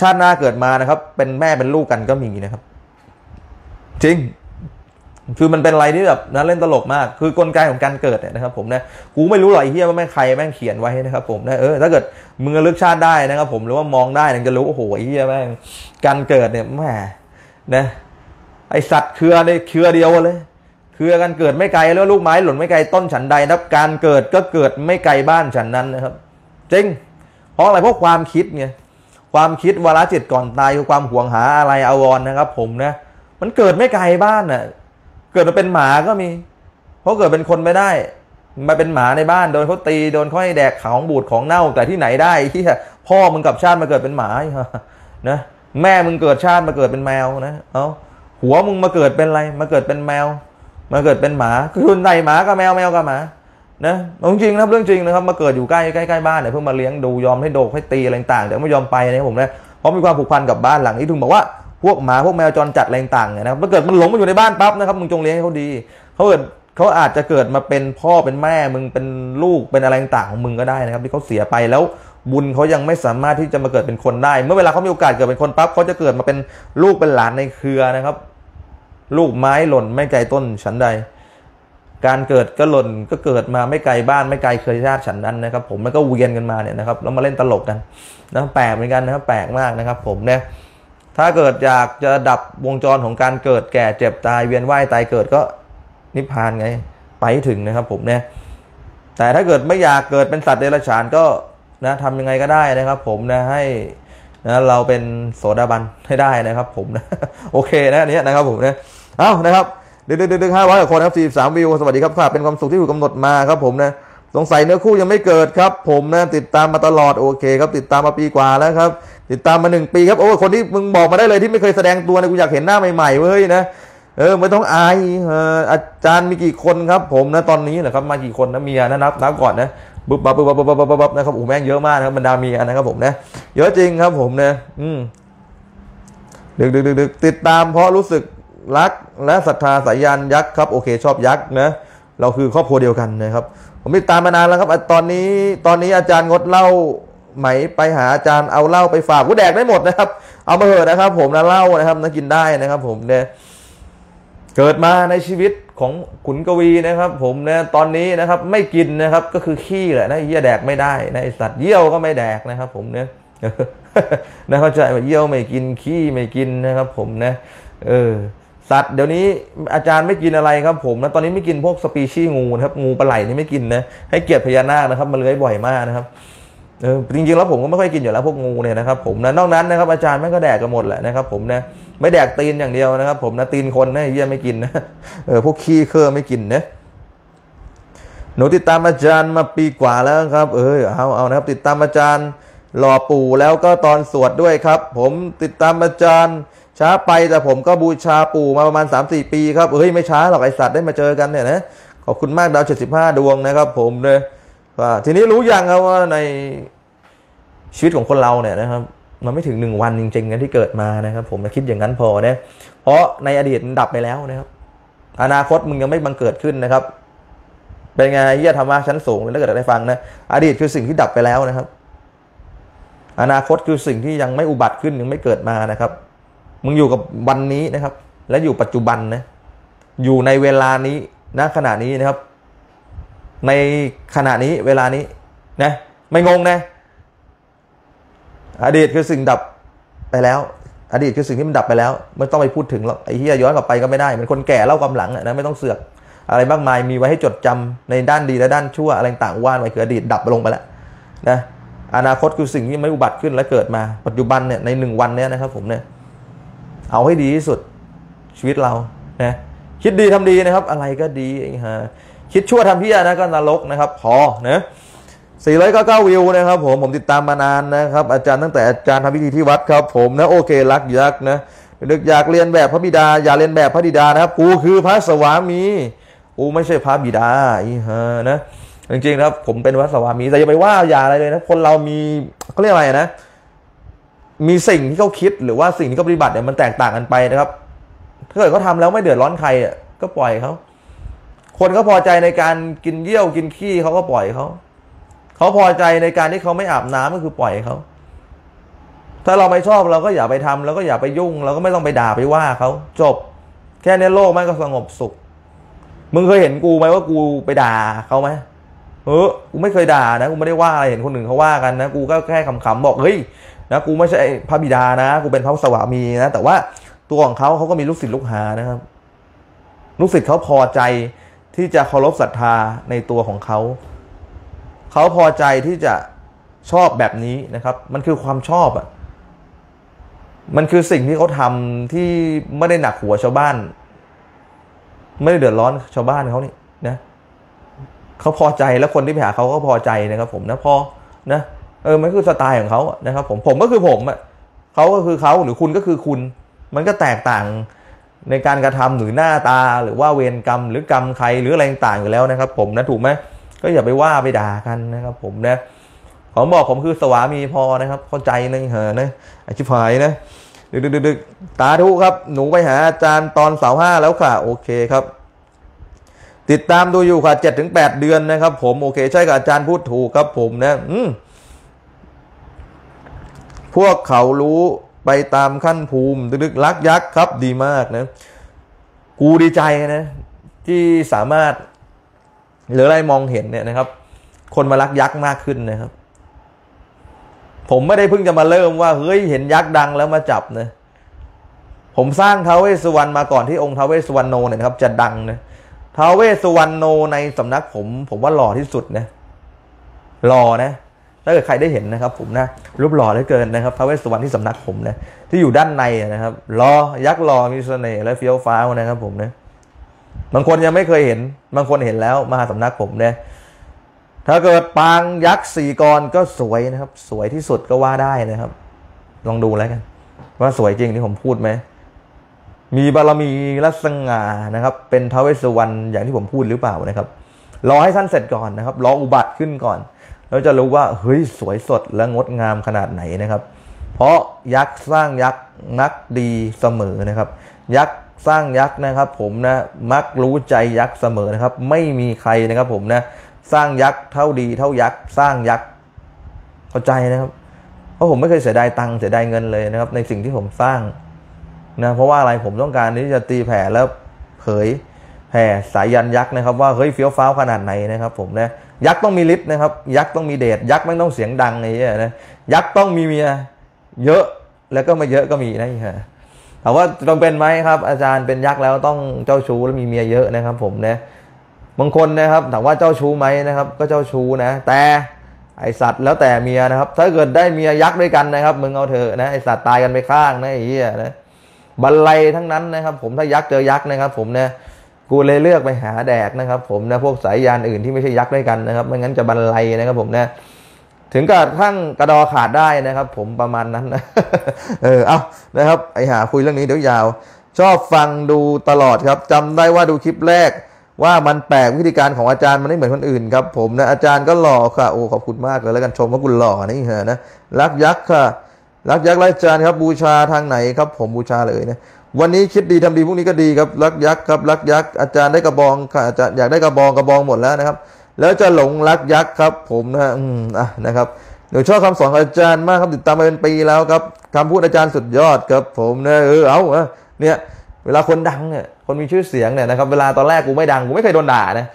ชาติหน้าเกิดมานะครับเป็นแม่เป็นลูกกันก็มีนะครับจริงคือมันเป็นอะไรที่แบบนั้นเล่นตลกมากคือกลไกของการเกิดเนี่ยนะครับผมนะกูไม่รู้หรอกไอ้เหี้ยว่าแม่งใครแม่งเขียนไว้นะครับผมนะเออถ้าเกิดมึงเลือกชาติได้นะครับผมหรือว่ามองได้มึงจะรู้โอ้โหไอ้เหี้ยแม่งการเกิดเนี่ยแหมนะไอสัตว์เครือเลยเครือเดียวเลยเครือกันเกิดไม่ไกลแล้วลูกไม้หล่นไม่ไกลต้นฉันใดนับการเกิดก็เกิดไม่ไกลบ้านฉันนั้นนะครับจริงเพราะอะไรเพราะความคิดไงความคิดวาระจิตก่อนตายคือความหวงหาอะไรอาวรณ์นะครับผมนะมันเกิดไม่ไกลบ้านน่ะเกิดมาเป็นหมาก็มีเพราะเกิดเป็นคนไม่ได้มาเป็นหมาในบ้านโดนเขาตีโดนเขาให้แดกของบูดของเน่าแต่ที่ไหนได้ที่พ่อมึงกลับชาติมาเกิดเป็นหมานะแม่มึงเกิดชาติมาเกิดเป็นแมวนะเอ้าหัวมึงมาเกิดเป็นอะไรมาเกิดเป็นแมวมาเกิดเป็นหมาคือคนใดหมากับแมวแมวกับหมานะจริงนะครับเรื่องจริงนะครับมาเกิดอยู่ใกล้ใกล้ใกล้บ้านเนี่ยเพิ่งมาเลี้ยงดูยอมให้โดกให้ตีอะไรต่างแต่ไม่ยอมไปนะผมนะเพราะมีความผูกพันกับบ้านหลังที่ถึงบอกว่าพวกหมาพวกแมวจรจัดอะไรต่างเนี่ยนะครับถ้าเกิดมันหลงมาอยู่ในบ้านปั๊บนะครับมึงจงเลี้ยงให้เขาดีเขาเกิดเขาอาจจะเกิดมาเป็นพ่อเป็นแม่มึงเป็นลูกเป็นอะไรต่างของมึงก็ได้นะครับที่เขาเสียไปแล้วบุญเขายังไม่สามารถที่จะมาเกิดเป็นคนได้เมื่อเวลาเขามีโอกาสเกิดเป็นคนปั๊บเขาจะเกิดมาเป็นลูกเป็นหลานในเครือนะครับลูกไม้หล่นไม่ไกลต้นฉันใดการเกิดก็หล่นก็เกิดมาไม่ไกลบ้านไม่ไกลเครือญาติฉันนั้นนะครับผมมันก็เวียนกันมาเนี่ยนะครับแล้วมาเล่นตลกกันนะแปลกเหมือนกันนะครับแปลกมากนะครับผมเนี่ยถ้าเกิดอยากจะดับวงจรของการเกิดแก่เจ็บตายเวียนว่ายตายเกิดก็นิพพานไงไปถึงนะครับผมเนี่ยแต่ถ้าเกิดไม่อยากเกิดเป็นสัตว์เดรัจฉานก็นะทำยังไงก็ได้นะครับผมนะให้นะเราเป็นโสดาบันให้ได้นะครับผมนะโอเคนะเนี้ยนะครับผมนะเอ้านะครับดึกดึกดึกดึกห้าร้อยคนครับสี่สามวิวสวัสดีครับค่ะเป็นความสุขที่ถูกกาหนดมาครับผมนะสงสัยเนื้อคู่ยังไม่เกิดครับผมนะติดตามมาตลอดโอเคครับติดตามมาปีกว่าแล้วครับติดตามมาหนึ่งปีครับโอ้คนที่มึงบอกมาได้เลยที่ไม่เคยแสดงตัวนะกูอยากเห็นหน้าใหม่ๆเว้ยนะเออไม่ต้องอายอาจารย์มีกี่คนครับผมนะตอนนี้เหรอครับมากี่คนนะเมียนะนับนับก่อนนะปุ๊บปั๊บปุ๊บปั๊บปั๊บปั๊บปั๊บนะครับโอ้แม่งเยอะมากนะครับบรรดาเมียนะครับผมนะเยอะจริงครับผมนะอืมดึกดึกดึกติดตามเพราะรู้สึกรักและศรัทธาสายยานยักษ์ครับโอเคชอบยักษ์นะเราคือครอบครัวเดียวกันนะครับผมติดตามมานานแล้วครับตอนนี้ตอนนี้อาจารย์งดเหล้าไหมไปหาอาจารย์เอาเหล้าไปฝากกูแดกได้หมดนะครับเอามาเถอะนะครับผมนะเหล้านะครับนะกินได้นะครับผมเนี่ยเกิดมาในชีวิตของขุนกวีนะครับผมนะตอนนี้นะครับไม่กินนะครับก็คือขี้แหละนะเยี่ยแดกไม่ได้นะไอสัตว์เยี่ยวก็ไม่แดกนะครับผมเนี่ยนะเข้าใจว่าเยี่ยวไม่กินขี้ไม่กินนะครับผมนะเออสัตว์เดี๋ยวนี้อาจารย์ไม่กินอะไรครับผมนะตอนนี้ไม่กินพวกสปีชีส์งูนะครับงูปลาไหลนี่ไม่กินนะให้เกียรติพญานาคนะครับมาเลื้อยบ่อยมากนะครับเออจริงๆแล้วผมก็ไม่ค่อยกินอยู่แล้วพวกงูเนี่ยนะครับผมนะนอกนั้นนะครับอาจารย์แม่งก็แดกกันหมดแหละนะครับผมนะไม่แดกตีนอย่างเดียวนะครับผมนะตีนคนนะเยี่ยไม่กินนะเออพวกขี้เครือไม่กินนะ หนูติดตามอาจารย์มาปีกว่าแล้วครับเออเอาเอานะครับติดตามอาจารย์หล่อปู่แล้วก็ตอนสวดด้วยครับผมติดตามอาจารย์ช้าไปแต่ผมก็บูชาปู่มาประมาณ สามถึงสี่ ปีครับเฮ้ยไม่ช้าหรอกไอสัตว์ได้มาเจอกันเนี่ยนะขอบคุณมากดาวเจ็ดสิบห้าดวงนะครับผมเลยว่าทีนี้รู้ยังครับว่าในชีวิตของคนเราเนี่ยนะครับมันไม่ถึงหนึ่งวันจริงๆนะที่เกิดมานะครับผมคิดอย่างนั้นพอนะเพราะในอดีตมันดับไปแล้วนะครับอนาคตมึงยังไม่บังเกิดขึ้นนะครับเป็นไงเฮียธรรมะชั้นสูงเลยถ้าเกิดได้ฟังนะอดีตคือสิ่งที่ดับไปแล้วนะครับอนาคตคือสิ่งที่ยังไม่อุบัติขึ้นยังไม่เกิดมานะครับมึงอยู่กับวันนี้นะครับและอยู่ปัจจุบันนะอยู่ในเวลานี้ณขณะนี้นะครับในขณะนี้เวลานี้นะไม่งงนะอดีตคือสิ่งดับไปแล้วอดีตคือสิ่งที่มันดับไปแล้วไม่ต้องไปพูดถึงหรอกไอ้เหี้ยย้อนกลับไปก็ไม่ได้เหมือนคนแก่เล่าความหลังนะไม่ต้องเสือกอะไรมากมายมีไว้ให้จดจำในด้านดีและด้านชั่วอะไรต่างว่านไว้คืออดีตดับลงไปแล้วนะอนาคตคือสิ่งที่ไม่อุบัติขึ้นและเกิดมาปัจจุบันเนี่ยในหนึ่งวันเนี่ยนะครับผมเนี่ยเอาให้ดีที่สุดชีวิตเรานะคิดดีทำดีนะครับอะไรก็ดีฮะคิดชั่วทำเหี้ยนะก็นรกนะครับพอนะสี่ร้อยเก้าสิบเก้าวิวนะครับผมผมติดตามมานานนะครับอาจารย์ตั้งแต่อาจารย์ทำพิธีที่วัดครับผมนะโอเครักยักษ์นะนึกอยากเรียนแบบพระบิดาอย่าเรียนแบบพระบิดานะครับกูคือพระสวามีกูไม่ใช่พระบิดาอีฮะนะจริงๆครับผมเป็นพระสวามีแต่อย่าไปว่าอย่าอะไรเลยนะคนเรามีเขาเรียกอะไรนะมีสิ่งที่เขาคิดหรือว่าสิ่งที่เขาปฏิบัติเนี่ยมันแตกต่างกันไปนะครับถ้าเกิดเขาทำแล้วไม่เดือดร้อนใครอ่ะก็ปล่อยเขาคนเขาพอใจในการกินเยี่ยวกินขี้เขาก็ปล่อยเขาเขาพอใจในการที่เขาไม่อาบน้ำก็คือปล่อยเขาถ้าเราไม่ชอบเราก็อย่าไปทำเราก็อย่าไปยุ่งเราก็ไม่ต้องไปด่าไปว่าเขาจบแค่นี้โลกมันก็สงบสุขมึงเคยเห็นกูไหมว่ากูไปด่าเขาไหมเออกูไม่เคยด่านะกูไม่ได้ว่าอะไรเห็นคนหนึ่งเขาว่ากันนะกูก็แค่ขำๆบอกเฮ้ยนะกูไม่ใช่พระบิดานะกูเป็นพระสวามีนะแต่ว่าตัวของเขาเขาก็มีลูกศิษย์ลูกหานะครับลูกศิษย์เขาพอใจที่จะเคารพศรัทธาในตัวของเขาเขาพอใจที่จะชอบแบบนี้นะครับมันคือความชอบอ่ะมันคือสิ่งที่เขาทำที่ไม่ได้หนักหัวชาวบ้านไม่ได้เดือดร้อนชาวบ้านเขานี่นะเขาพอใจแล้วคนที่ไปหาเขาก็พอใจนะครับผมนะพอนะเออมันคือสไตล์ของเขานะครับผมผมก็คือผมอ่ะเขาก็คือเขาหรือคุณก็คือคุณมันก็แตกต่างในการกระทำหรือหน้าตาหรือว่าเวรกรรมหรือกรรมใครหรืออะไรต่างอยู่แล้วนะครับผมนะถูกไหมก็อย่าไปว่าไปด่ากันนะครับผมนะผมบอกผมคือสวามีพอนะครับเข้าใจนะเหอะนะอธิบายนะดึกๆๆตาธุครับหนูไปหาอาจารย์ตอนเสาห้าแล้วค่ะโอเคครับติดตามดูอยู่ค่ะ เจ็ดถึงแปด เดือนนะครับผมโอเคใช่กับอาจารย์พูดถูกครับผมนะอืมพวกเขารู้ไปตามขั้นภูมิดึกๆรักยักษ์ครับดีมากนะกูดีใจนะที่สามารถหรืออะไรมองเห็นเนี่ยนะครับคนมารักยักษ์มากขึ้นนะครับผมไม่ได้เพิ่งจะมาเริ่มว่าเฮ้ยเห็นยักษ์ดังแล้วมาจับนะผมสร้างท้าวเวสสุวรรณมาก่อนที่องค์ท้าวเวสสุวรรณโนเนี่ยครับจะดังนะท้าวเวสสุวรรณโนในสำนักผมผมว่าหล่อที่สุดนะหล่อนะถ้าเกิดใครได้เห็นนะครับผมนะรูปหล่อเหลือเกินนะครับท้าวเวสสุวรรณที่สำนักผมนะที่อยู่ด้านในนะครับหล่อยักษ์หล่อมีเสน่ห์และเฟี้ยวฟ้าวนะครับผมนะบางคนยังไม่เคยเห็นบางคนเห็นแล้วมาสำนักผมเนี่ยถ้าเกิดปางยักษ์สี่กรก็สวยนะครับสวยที่สุดก็ว่าได้นะครับลองดูแล้วกันว่าสวยจริงที่ผมพูดไหมมีบารมีและสง่านะครับเป็นท้าวเวสสุวรรณอย่างที่ผมพูดหรือเปล่านะครับรอให้ท่านเสร็จก่อนนะครับรออุบัติขึ้นก่อนแล้วจะรู้ว่าเฮ้ยสวยสดและงดงามขนาดไหนนะครับเพราะยักษ์สร้างยักษ์นักดีเสมอนะครับยักษ์สร้างยักษ์นะครับผมนะมักรู้ใจยักษ์เสมอนะครับไม่มีใครนะครับผมนะสร้างยักษ์เท่าดีเท่ายักษ์สร้างยักษ์เข้าใจนะครับเพราะผมไม่เคยเสียดายตังค์เสียดายเงินเลยนะครับในสิ่งที่ผมสร้างนะเพราะว่าอะไรผมต้องการที่จะตีแผ่แล้วเผยแผ่สายยันยักษ์นะครับว่าเฮ้ยเฟี้ยวฟ้าวขนาดไหนนะครับผมนะยักษ์ต้องมีฤทธิ์นะครับยักษ์ต้องมีเดชยักษ์ไม่ต้องเสียงดังไอ้เนี่ยนะยักษ์ต้องมีเมียเยอะแล้วก็ไม่เยอะก็มีนะถามว่าจำเป็นไหมครับอาจารย์เป็นยักษ์แล้วต้องเจ้าชู้และมีเมียเยอะนะครับผมนะบางคนนะครับถามว่าเจ้าชู้ไหมนะครับก็เจ้าชู้นะแต่ไอสัตว์แล้วแต่เมียนะครับถ้าเกิดได้เมียยักษ์ด้วยกันนะครับมึงเอาเถอะนะไอสัตว์ตายกันไปข้างนะไอ้เหี้ยนะบัลลัยทั้งนั้นนะครับผมถ้ายักษ์เจอยักษ์นะครับผมนะ กูเลยเลือกไปหาแดกนะครับผมนะพวกสายยานอื่นที่ไม่ใช่ยักษ์ด้วยกันนะครับไม่งั้นจะบรรลัยนะครับผมนะถึงกระทั่งกระดอขาดได้นะครับผมประมาณนั้นนะเออเอานะครับไอหาคุยเรื่องนี้เดี๋ยวยาวชอบฟังดูตลอดครับจำได้ว่าดูคลิปแรกว่ามันแปลกวิธีการของอาจารย์มันไม่เหมือนคนอื่นครับผมนะอาจารย์ก็หล่อค่ะโอ้ขอบคุณมากเลยแล้วกันชมว่าคุณหล่อนี่เหรอนะรักยักษ์ค่ะรักยักษ์อาจารย์ครับบูชาทางไหนครับผมบูชาเลยนะวันนี้คิดดีทำดีพวกนี้ก็ดีครับรักยักษ์ครับรักยักษ์อาจารย์ได้กระบองค่ะอาจารย์อยากได้กระบองกระบองหมดแล้วนะครับแล้วจะหลงรักยักษ์ครับผมนะอืมอ่ะนะครับหนูชอบคำสอนอาจารย์มากครับติดตามมาเป็นปีแล้วครับคำพูดอาจารย์สุดยอดครับผมนะเออเอาเนี่ยเวลาคนดังเนี่ยคนมีชื่อเสียงเนี่ยนะครับเวลาตอนแรกกูไม่ดังกูไม่เคยโดนด่านะ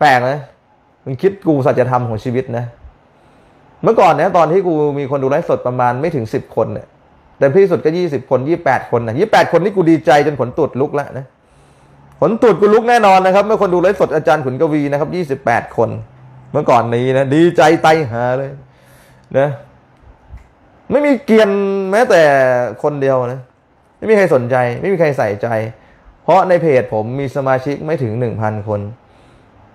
แปลกนะมึงคิดกูสัจธรรมของชีวิตนะเมื่อก่อนเนี่ยตอนที่กูมีคนดูไลฟ์สดประมาณไม่ถึงสิบคนเนี่ยแต่ที่สุดก็ยี่สิบคนยี่สิบแปดคนนะยี่สิบแปดคนนี่กูดีใจจนขนตูดลุกแล้วนะขนตูดกูลุกแน่นอนนะครับเมื่อคนดูไลฟ์สดอาจารย์ขุนกวีนะครับยี่สิบแปดคนเมื่อก่อนนี้นะดีใจไตหาเลยนะไม่มีเกียรติแม้แต่คนเดียวนะไม่มีใครสนใจไม่มีใครใส่ใจเพราะในเพจผมมีสมาชิกไม่ถึง หนึ่งพัน คน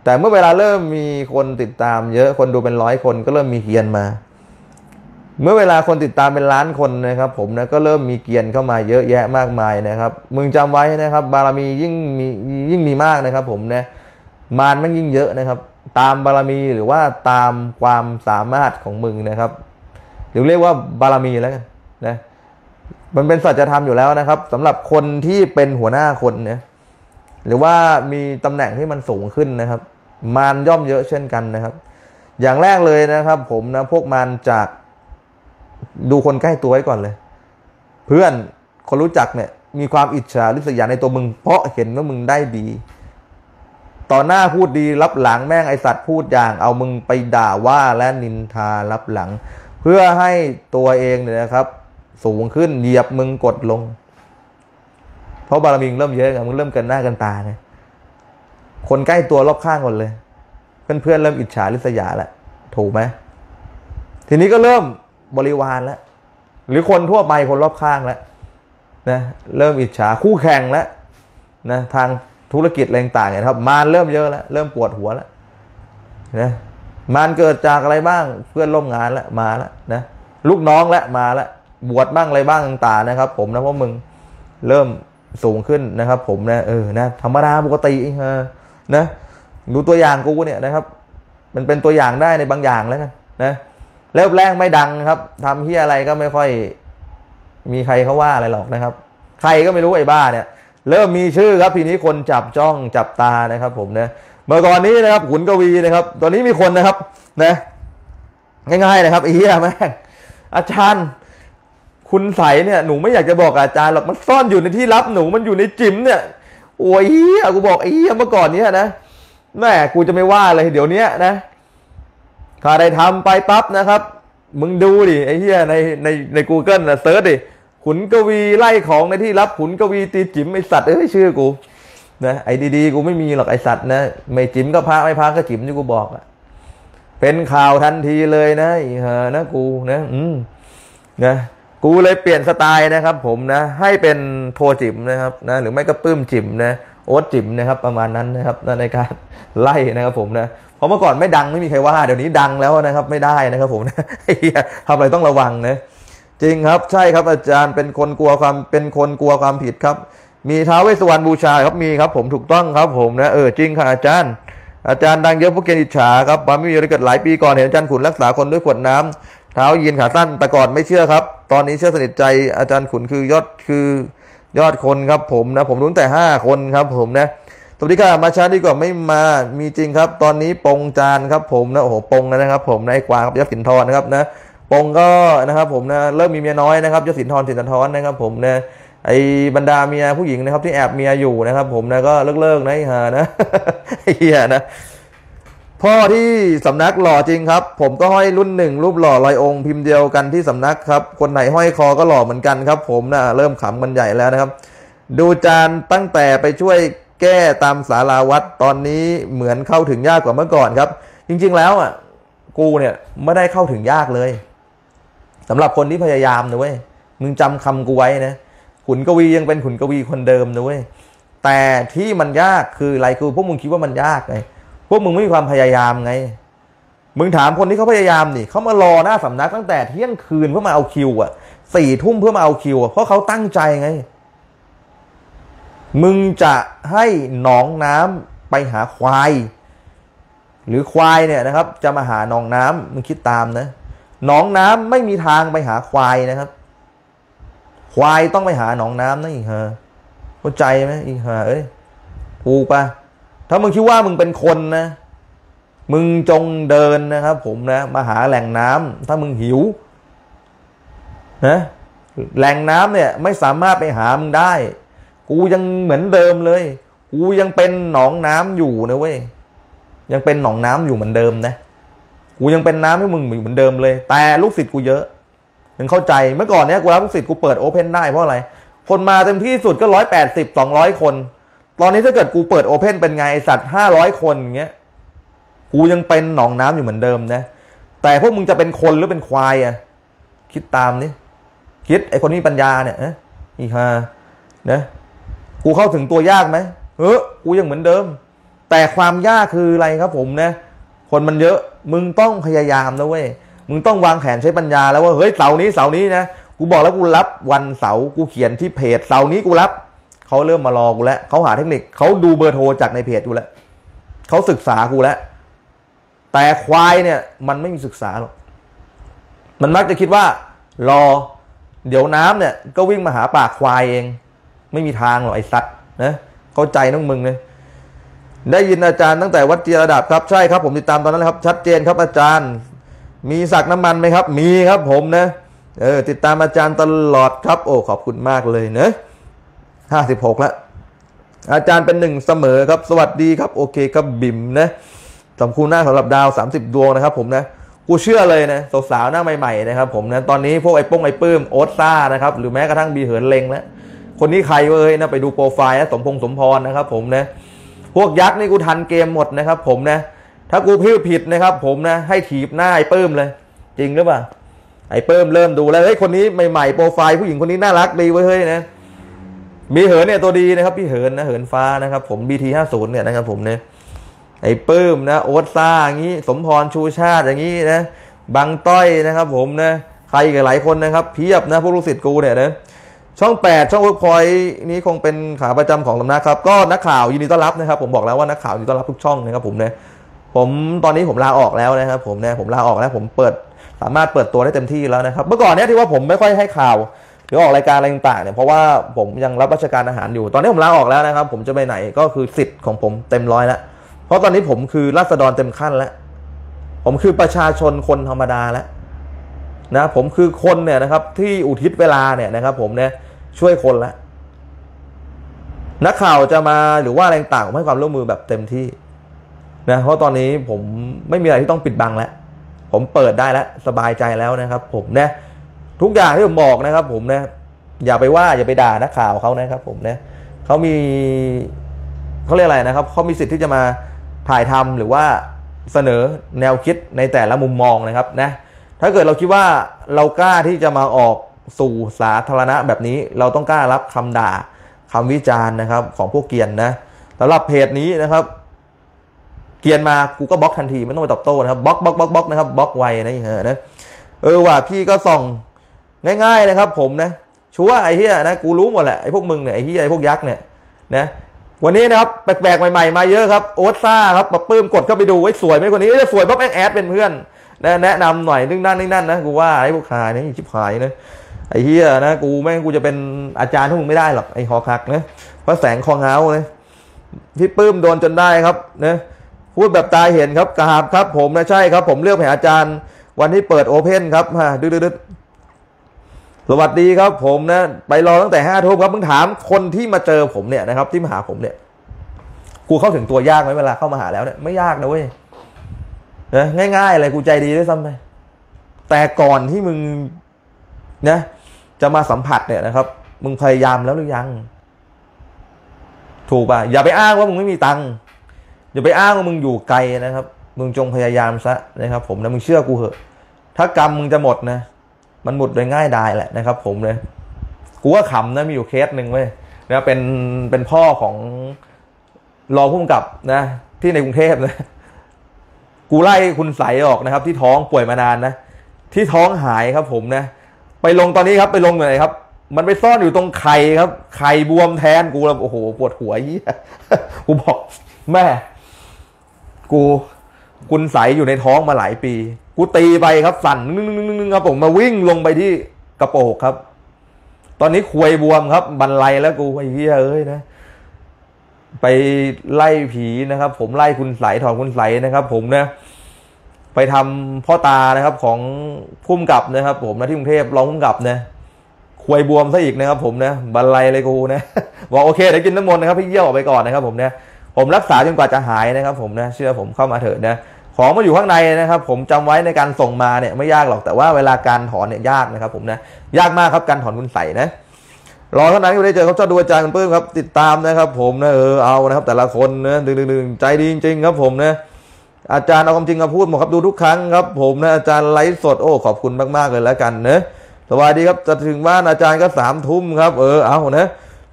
แต่เมื่อเวลาเริ่มมีคนติดตามเยอะคนดูเป็นร้อยคนก็เริ่มมีเกียรติมาเมื่อเวลาคนติดตามเป็นล้านคนนะครับผมนะก็เริ่มมีเกียรติเข้ามาเยอะแยะมากมายนะครับมึงจำไว้นะครับบารมียิ่งมียิ่งมีมากนะครับผมนะมารมันยิ่งเยอะนะครับตามบารมีหรือว่าตามความสามารถของมึงนะครับหรือเรียกว่าบารมีแล้วกันนะมันเป็นสัจธรรมอยู่แล้วนะครับสำหรับคนที่เป็นหัวหน้าคนเนี่ยหรือว่ามีตำแหน่งที่มันสูงขึ้นนะครับมารย่อมเยอะเช่นกันนะครับอย่างแรกเลยนะครับผมนะพวกมารจากดูคนใกล้ตัวไว้ก่อนเลยเพื่อนคนรู้จักเนี่ยมีความอิจฉาริษยาในตัวมึงเพราะเห็นว่ามึงได้ดีต่อหน้าพูดดีรับหลังแม่งไอสัตว์พูดอย่างเอามึงไปด่าว่าและนินทารับหลังเพื่อให้ตัวเองเนี่ยนะครับสูงขึ้นเหยียบมึงกดลงเพราะบารมีเริ่มเยอะอะมึงเริ่มกันหน้ากันตาไงคนใกล้ตัวรอบข้างหมดเลยเพื่อนเพื่อนเริ่มอิจฉาริษยาละถูกไหมทีนี้ก็เริ่มบริวารแล้วหรือคนทั่วไปคนรอบข้างแล้วนะเริ่มอิจฉาคู่แข่งแล้วนะทางธุรกิจอะไรต่างๆเนี่ยครับมารเริ่มเยอะแล้วเริ่มปวดหัวแล้วนะมารเกิดจากอะไรบ้างเพื่อนร่วมงานละมาแล้วนะลูกน้องละมาแล้วบวชบ้างอะไรบ้างต่างๆนะครับผมนะเพราะมึงเริ่มสูงขึ้นนะครับผมนะเออนะธรรมดาปกติเออนะดูตัวอย่างกูเนี่ยนะครับมันเป็นตัวอย่างได้ในบางอย่างแล้วกันนะเริ่มแรกไม่ดังครับทำเฮียอะไรก็ไม่ค่อยมีใครเขาว่าอะไรหรอกนะครับใครก็ไม่รู้ไอ้บ้าเนี่ยเริ่มมีชื่อครับทีนี้คนจับจ้องจับตานะครับผมนะเมื่อก่อนนี้นะครับขุนกวีนะครับตอนนี้มีคนนะครับนะง่ายๆนะครับไอ้เฮียแม่งอาจารย์คุณใสเนี่ยหนูไม่อยากจะบอกอาจารย์หรอกมันซ่อนอยู่ในที่ลับหนูมันอยู่ในจิ๋มเนี่ยโอ้ยกูบอกไอ้เมื่อก่อนเนี้ยนะแม่กูจะไม่ว่าเลยเดี๋ยวนี้นะข้าได้ทำไปปั๊บนะครับมึงดูดิไอ้เหี้ยในในในกูเกิลนะเซิร์ชดิขุนกวีไล่ของในที่ลับขุนกวีตีจิ๋มไอสัตว์เอ้ยชื่อกูนะไอ้ดีๆกูไม่มีหรอกไอสัตว์นะไม่จิ๋มก็พาไม่พาก็จิ๋มที่กูบอกอะเป็นข่าวทันทีเลยนะไอ้เห่อนะกูนะอืมนะกูเลยเปลี่ยนสไตล์นะครับผมนะให้เป็นโทจิ๋มนะครับนะหรือไม่ก็ปื้มจิ๋มนะโอ๊ตจิ๋มนะครับประมาณนั้นนะครับในการไล่นะครับผมนะเพราะเมื่อก่อนไม่ดังไม่มีใครว่าเดี๋ยวนี้ดังแล้วนะครับไม่ได้นะครับผมนะทำอะไรต้องระวังนะจริงครับใช่ครับอาจารย์เป็นคนกลัวความเป็นคนกลัวความผิดครับมีท้าวเวสสุวรรณบูชาครับมีครับผมถูกต้องครับผมนะเออจริงค่ะอาจารย์อาจารย์ดังเยอะพวกเกณฑ์อิจฉาครับความไม่มีอะไรเกิดหลายปีก่อนเห็นอาจารย์ขุนรักษาคนด้วยขวดน้ำเท้ายีนขาสั้นแต่ก่อนไม่เชื่อครับตอนนี้เชื่อสนิทใจอาจารย์ขุนคือยอดคือยอดคนครับผมนะผมรู้แต่ห้าคนครับผมนะสวัสดีค่ะมาช้าดีกว่าไม่มามีจริงครับตอนนี้ปงจานครับผมนะโอ้โหปงนะครับผมนายกวางครับยศสินทรนะครับนะปงก็นะครับผมนะเริ่มมีเมียน้อยนะครับยศสินทรสินทรนะครับผมนะไอ้บรรดาเมียผู้หญิงนะครับที่แอบเมียอยู่นะครับผมนะก็เลิกเลิกนะฮะนะเฮียนะพ่อที่สำนักหล่อจริงครับผมก็ห้อยรุ่นหนึ่งรูปหล่อลอยองค์พิมพ์เดียวกันที่สำนักครับคนไหนห้อยคอก็หล่อเหมือนกันครับผมนะเริ่มขำมันใหญ่แล้วนะครับดูจานตั้งแต่ไปช่วยแก้ตามศาลาวัดตอนนี้เหมือนเข้าถึงยากกว่าเมื่อก่อนครับจริงๆแล้วอ่ะกูเนี่ยไม่ได้เข้าถึงยากเลยสำหรับคนที่พยายามนะเว้ยมึงจำคำกูไว้นะขุนกวียังเป็นขุนกวีคนเดิมนะเว้ย แต่ที่มันยากคืออะไรคือพวกมึงคิดว่ามันยากไงพวกมึงไม่มีความพยายามไงมึงถามคนที่เขาพยายามนี่เขามารอหน้าสำนักตั้งแต่เที่ยงคืนเพื่อมาเอาคิวอ่ะสี่ทุ่มเพื่อมาเอาคิวอ่ะเพราะเขาตั้งใจไงมึงจะให้หนองน้ำไปหาควายหรือควายเนี่ยนะครับจะมาหาหนองน้ำมึงคิดตามนะหนองน้ำไม่มีทางไปหาควายนะครับควายต้องไปหาหนองน้ำนะอีกฮะเข้าใจไหมอีกฮะเอ้ยถูกปะถ้ามึงคิดว่ามึงเป็นคนนะมึงจงเดินนะครับผมนะมาหาแหล่งน้ำถ้ามึงหิวนะแหล่งน้ำเนี่ยไม่สามารถไปหามึงได้กูยังเหมือนเดิมเลยกูยังเป็นหนองน้ำอยู่นะเว้ยยังเป็นหนองน้ำอยู่เหมือนเดิมนะกูยังเป็นน้ำให้มึงอยู่เหมือนเดิมเลยแต่ลูกศิษย์กูเยอะมึงเข้าใจเมื่อก่อนเนี้ยกูรับลูกศิษย์กูเปิดโอเพนได้เพราะอะไรคนมาเต็มที่สุดก็ร้อยแปดสิบสองร้อยคนตอนนี้ถ้าเกิดกูเปิดโอเพนเป็นไงสัตว์ห้าร้อยคนอย่างเงี้ยกูยังเป็นหนองน้ำอยู่เหมือนเดิมนะแต่พวกมึงจะเป็นคนหรือเป็นควายอ่ะคิดตามนี่คิดไอคนนี้ปัญญาเนี่ยนะอีฮานะกูเข้าถึงตัวยากไหมเฮ้ยกูยังเหมือนเดิมแต่ความยากคืออะไรครับผมนะคนมันเยอะมึงต้องพยายามนะเว้ยมึงต้องวางแผนใช้ปัญญาแล้วว่าเฮ้ยเสาร์นี้เสาร์นี้นะกูบอกแล้วกูรับวันเสาร์กูเขียนที่เพจเสาร์นี้กูรับเขาเริ่มมารอกูแล้วเขาหาเทคนิคเขาดูเบอร์โทรจากในเพจกูแล้วเขาศึกษากูแล้วแต่ควายเนี่ยมันไม่มีศึกษาหรอกมันมักจะคิดว่ารอเดี๋ยวน้ำเนี่ยก็วิ่งมาหาปากควายเองไม่มีทางหรอกไอ้สัตว์นะเข้าใจน้องมึงเลยได้ยินอาจารย์ตั้งแต่วัดเจียระดับครับใช่ครับผมติดตามตอนนั้นนะครับชัดเจนครับอาจารย์มีสักน้ำมันไหมครับมีครับผมนะเออติดตามอาจารย์ตลอดครับโอ้ขอบคุณมากเลยเนอะห้าสิบหกละอาจารย์เป็นหนึ่งเสมอครับสวัสดีครับโอเคครับบิ่มนะสำคูณหน้าสำหรับดาวสามสิบดวงนะครับผมนะกูเชื่อเลยนะสาวๆหน้าใหม่ๆนะครับผมนะตอนนี้พวกไอ้ป้งไอ้ปื้มโอ๊ตซ่านะครับหรือแม้กระทั่งบีเหินเลงนะคนนี้ใครเว้ยนะไปดูโปรไฟล์นะสมพงษ์สมพรนะครับผมนะพวกยักษ์นี่กูทันเกมหมดนะครับผมนะถ้ากูพิ้วผิดนะครับผมนะให้ถีบหน้าไอ้ปื้มเลยจริงหรือเปล่าไอ้ปื้มเริ่มดูแล้วเฮ้ยคนนี้ใหม่ๆโปรไฟล์ผู้หญิงคนนี้น่ารักดีเว้ยเฮ้ยนะมีเหินเนี่ยตัวดีนะครับพี่เหินนะเหินฟ้านะครับผม บี ที ห้าสิบเนี่ยนะครับผมเนี่ยไอ้ปื้มนะโอ๊ตซ่าอย่างนี้สมพรชูชาติอย่างนี้นะบังต้อยนะครับผมนะใครกับหลายคนนะครับเพียบนะพวกลูกศิษย์กูเนี่ยนะช่องแปดช่องเวิร์กพอยต์นี้คงเป็นขาประจำของสำนักครับก็นักข่าวยินดีต้อนรับนะครับผมบอกแล้วว่านักข่าวยินดีต้อนรับทุกช่องนะครับผมเนี่ยผมตอนนี้ผมลาออกแล้วนะครับผมเนี่ยผมลาออกแล้วผมเปิดสามารถเปิดตัวได้เต็มที่แล้วนะครับเมื่อก่อนเนี่ยที่ว่าผมไม่ค่อยให้ข่าวหรือออกรายการอะไรต่างๆเนี่ยเพราะว่าผมยังรับราชการอาหารอยู่ตอนนี้ผมลาออกแล้วนะครับผมจะไปไหนก็คือสิทธิ์ของผมเต็มร้อยแล้วเพราะตอนนี้ผมคือราษฎรเต็มขั้นแล้วผมคือประชาชนคนธรรมดาแล้วนะผมคือคนเนี่ยนะครับที่อุทิศเวลาเนี่ยนะครับผมเนี่ยช่วยคนแล้วนักข่าวจะมาหรือว่าอะไรต่างๆให้ความร่วมมือแบบเต็มที่นะเพราะตอนนี้ผมไม่มีอะไรที่ต้องปิดบังแล้วผมเปิดได้แล้วสบายใจแล้วนะครับผมเนี่ยทุกอย่างที่ผมบอกนะครับผมเนี่ยอย่าไปว่าอย่าไปด่านักข่าวเขานะครับผมเนี่ยเขามีเขาเรียกอะไรนะครับเขามีสิทธิ์ที่จะมาถ่ายทำหรือว่าเสนอแนวคิดในแต่ละมุมมองนะครับนะถ้าเกิดเราคิดว่าเรากล้าที่จะมาออกสู่สาธารณะแบบนี้เราต้องกล้ารับคำด่าคำวิจารณ์นะครับของพวกเกียรตินะสำหรับเพจนี้นะครับเกียรติมากูก็บล็อกทันทีไม่ต้องไปตอบโต้นะครับบล็อกบล็อกบล็อกบล็อกนะครับบล็อกไวนะอย่างเงี้ยนะเออว่าพี่ก็ส่องง่ายๆนะครับผมนะชัวร์ไอ้เหี้ยนะกูรู้หมดแหละไอ้พวกมึงเนี่ยไอ้เหี้ยไอ้พวกยักษ์เนี่ยนะวันนี้นะครับแปลกๆใหม่ๆมาเยอะครับโอ๊ตซ่าครับมาปื้มกดเข้าไปดูไอ้สวยไหมคนนี้จะสวยเพราะแม่งแอดเป็นเพื่อนแนะนำหน่อยนึงนั่นนึงนั่นนะกูว่าไอ้พวกขายนี่ชิบหายนะไอ้เหี้ยนะกูแม่งกูจะเป็นอาจารย์พวกมึงไม่ได้หรอกไอ้หอคักนะเพราะแสงคองเฮาเลยที่ปื้มโดนจนได้ครับนะพูดแบบตาเห็นครับกราบครับผมนะใช่ครับผมเลือกแผนอาจารย์วันที่เปิดโอเพนครับฮะดื้อสวัสดีครับผมนะไปรอตั้งแต่ห้าทุ่มครับมึงถามคนที่มาเจอผมเนี่ยนะครับที่มาหาผมเนี่ยกูเข้าถึงตัวยากไหมเวลาเข้ามาหาแล้วเนี่ยไม่ยากนะเว้ยนะง่ายๆเลยกูใจดีด้วยซ้ำไปแต่ก่อนที่มึงนะจะมาสัมผัสเนี่ยนะครับมึงพยายามแล้วหรือยังถูกป่ะอย่าไปอ้างว่ามึงไม่มีตังค์อย่าไปอ้างว่ามึงอยู่ไกลนะครับมึงจงพยายามซะนะครับผมนะมึงเชื่อกูเหอะถ้ากรรมมึงจะหมดนะมันหมดโดยง่ายดายแหละนะครับผมเลยกูว่าขำนะมีอยู่เคสหนึ่งเว้ย นะเป็นเป็นพ่อของรองผู้กำกับนะที่ในกรุงเทพนะกูไล่คุณใสออกนะครับที่ท้องป่วยมานานนะที่ท้องหายครับผมนะไปลงตอนนี้ครับไปลงอยู่ไหนครับมันไปซ่อนอยู่ตรงไข่ครับไข่บวมแทนกูแล้วโอ้โหปวดหัวยี่กูบอกแม่กูคุณใสอยู่ในท้องมาหลายปีกูตีไปครับสั่นนึงๆๆครับผมมาวิ่งลงไปที่กระโปรงครับตอนนี้ควยบวมครับบันไลแล้วกูไอ้เหี้ยเอ้ยนะไปไล่ผีนะครับผมไล่คุณใสถอนคุณใสนะครับผมนะไปทำพ่อตานะครับของพุ่มกลับนะครับผมนะที่กรุงเทพร้องพุ่มกลับนะควยบวมซะอีกนะครับผมนะบันไลเลยกูนะบอกโอเคเดี๋ยวกินน้ำมนต์นะครับพี่เยี่ยวออกไปก่อนนะครับผมนะผมรักษาจนกว่าจะหายนะครับผมนะเชื่อผมเข้ามาเถิดนะของมาอยู่ข้างในนะครับผมจำไว้ในการส่งมาเนี่ยไม่ยากหรอกแต่ว่าเวลาการถอนเนี่ยยากนะครับผมนะยากมากครับการถอนคุณใสนะรอเท่านั้นก็ได้เจอเขาเจ้าดูอาจารย์คุณปื้มครับติดตามนะครับผมนะเออเอานะครับแต่ละคนนะดึงดึงใจดีจริงๆครับผมนะอาจารย์เอาความจริงมาพูดหมดครับดูทุกครั้งครับผมนะอาจารย์ไลฟ์สดโอ้ขอบคุณมากๆเลยแล้วกันนะสวัสดีครับจะถึงบ้านอาจารย์ก็สามทุ่มครับเออเอานะ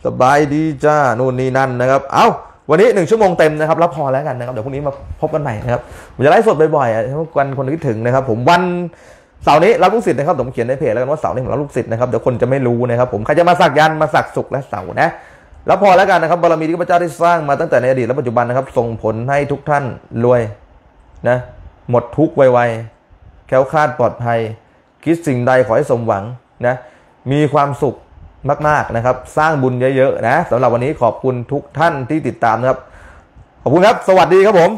สบายดีจ้านู่นนี่นั่นนะครับเอาวันนี้หนึ่งชั่วโมงเต็มนะครับรับพอแล้วกันนะครับเดี๋ยวพรุ่งนี้มาพบกันใหม่นะครับผมจะไลฟ์สดบ่อยๆให้คนคนคิดถึงนะครับผมวันเสาร์นี้รับลูกศิษย์นะครับผมเขียนในเพจแล้วกันว่าเสาร์นี้ผมรับลูกศิษย์นะครับเดี๋ยวคนจะไม่รู้นะครับผมใครจะมาสักยันมาสักศุกร์และเสาร์นะรับพอแล้วกันนะครับบารมีที่พระเจ้าได้สร้างมาตั้งแต่ในอดีตและปัจจุบันนะครับส่งผลให้ทุกท่านรวยนะหมดทุกข์ไวๆแคล้วคลาดปลอดภัยคิดสิ่งใดขอให้สมหวังนะมีความสุขมากๆนะครับสร้างบุญเยอะๆนะสำหรับวันนี้ขอบคุณทุกท่านที่ติดตามนะครับขอบคุณครับสวัสดีครับผม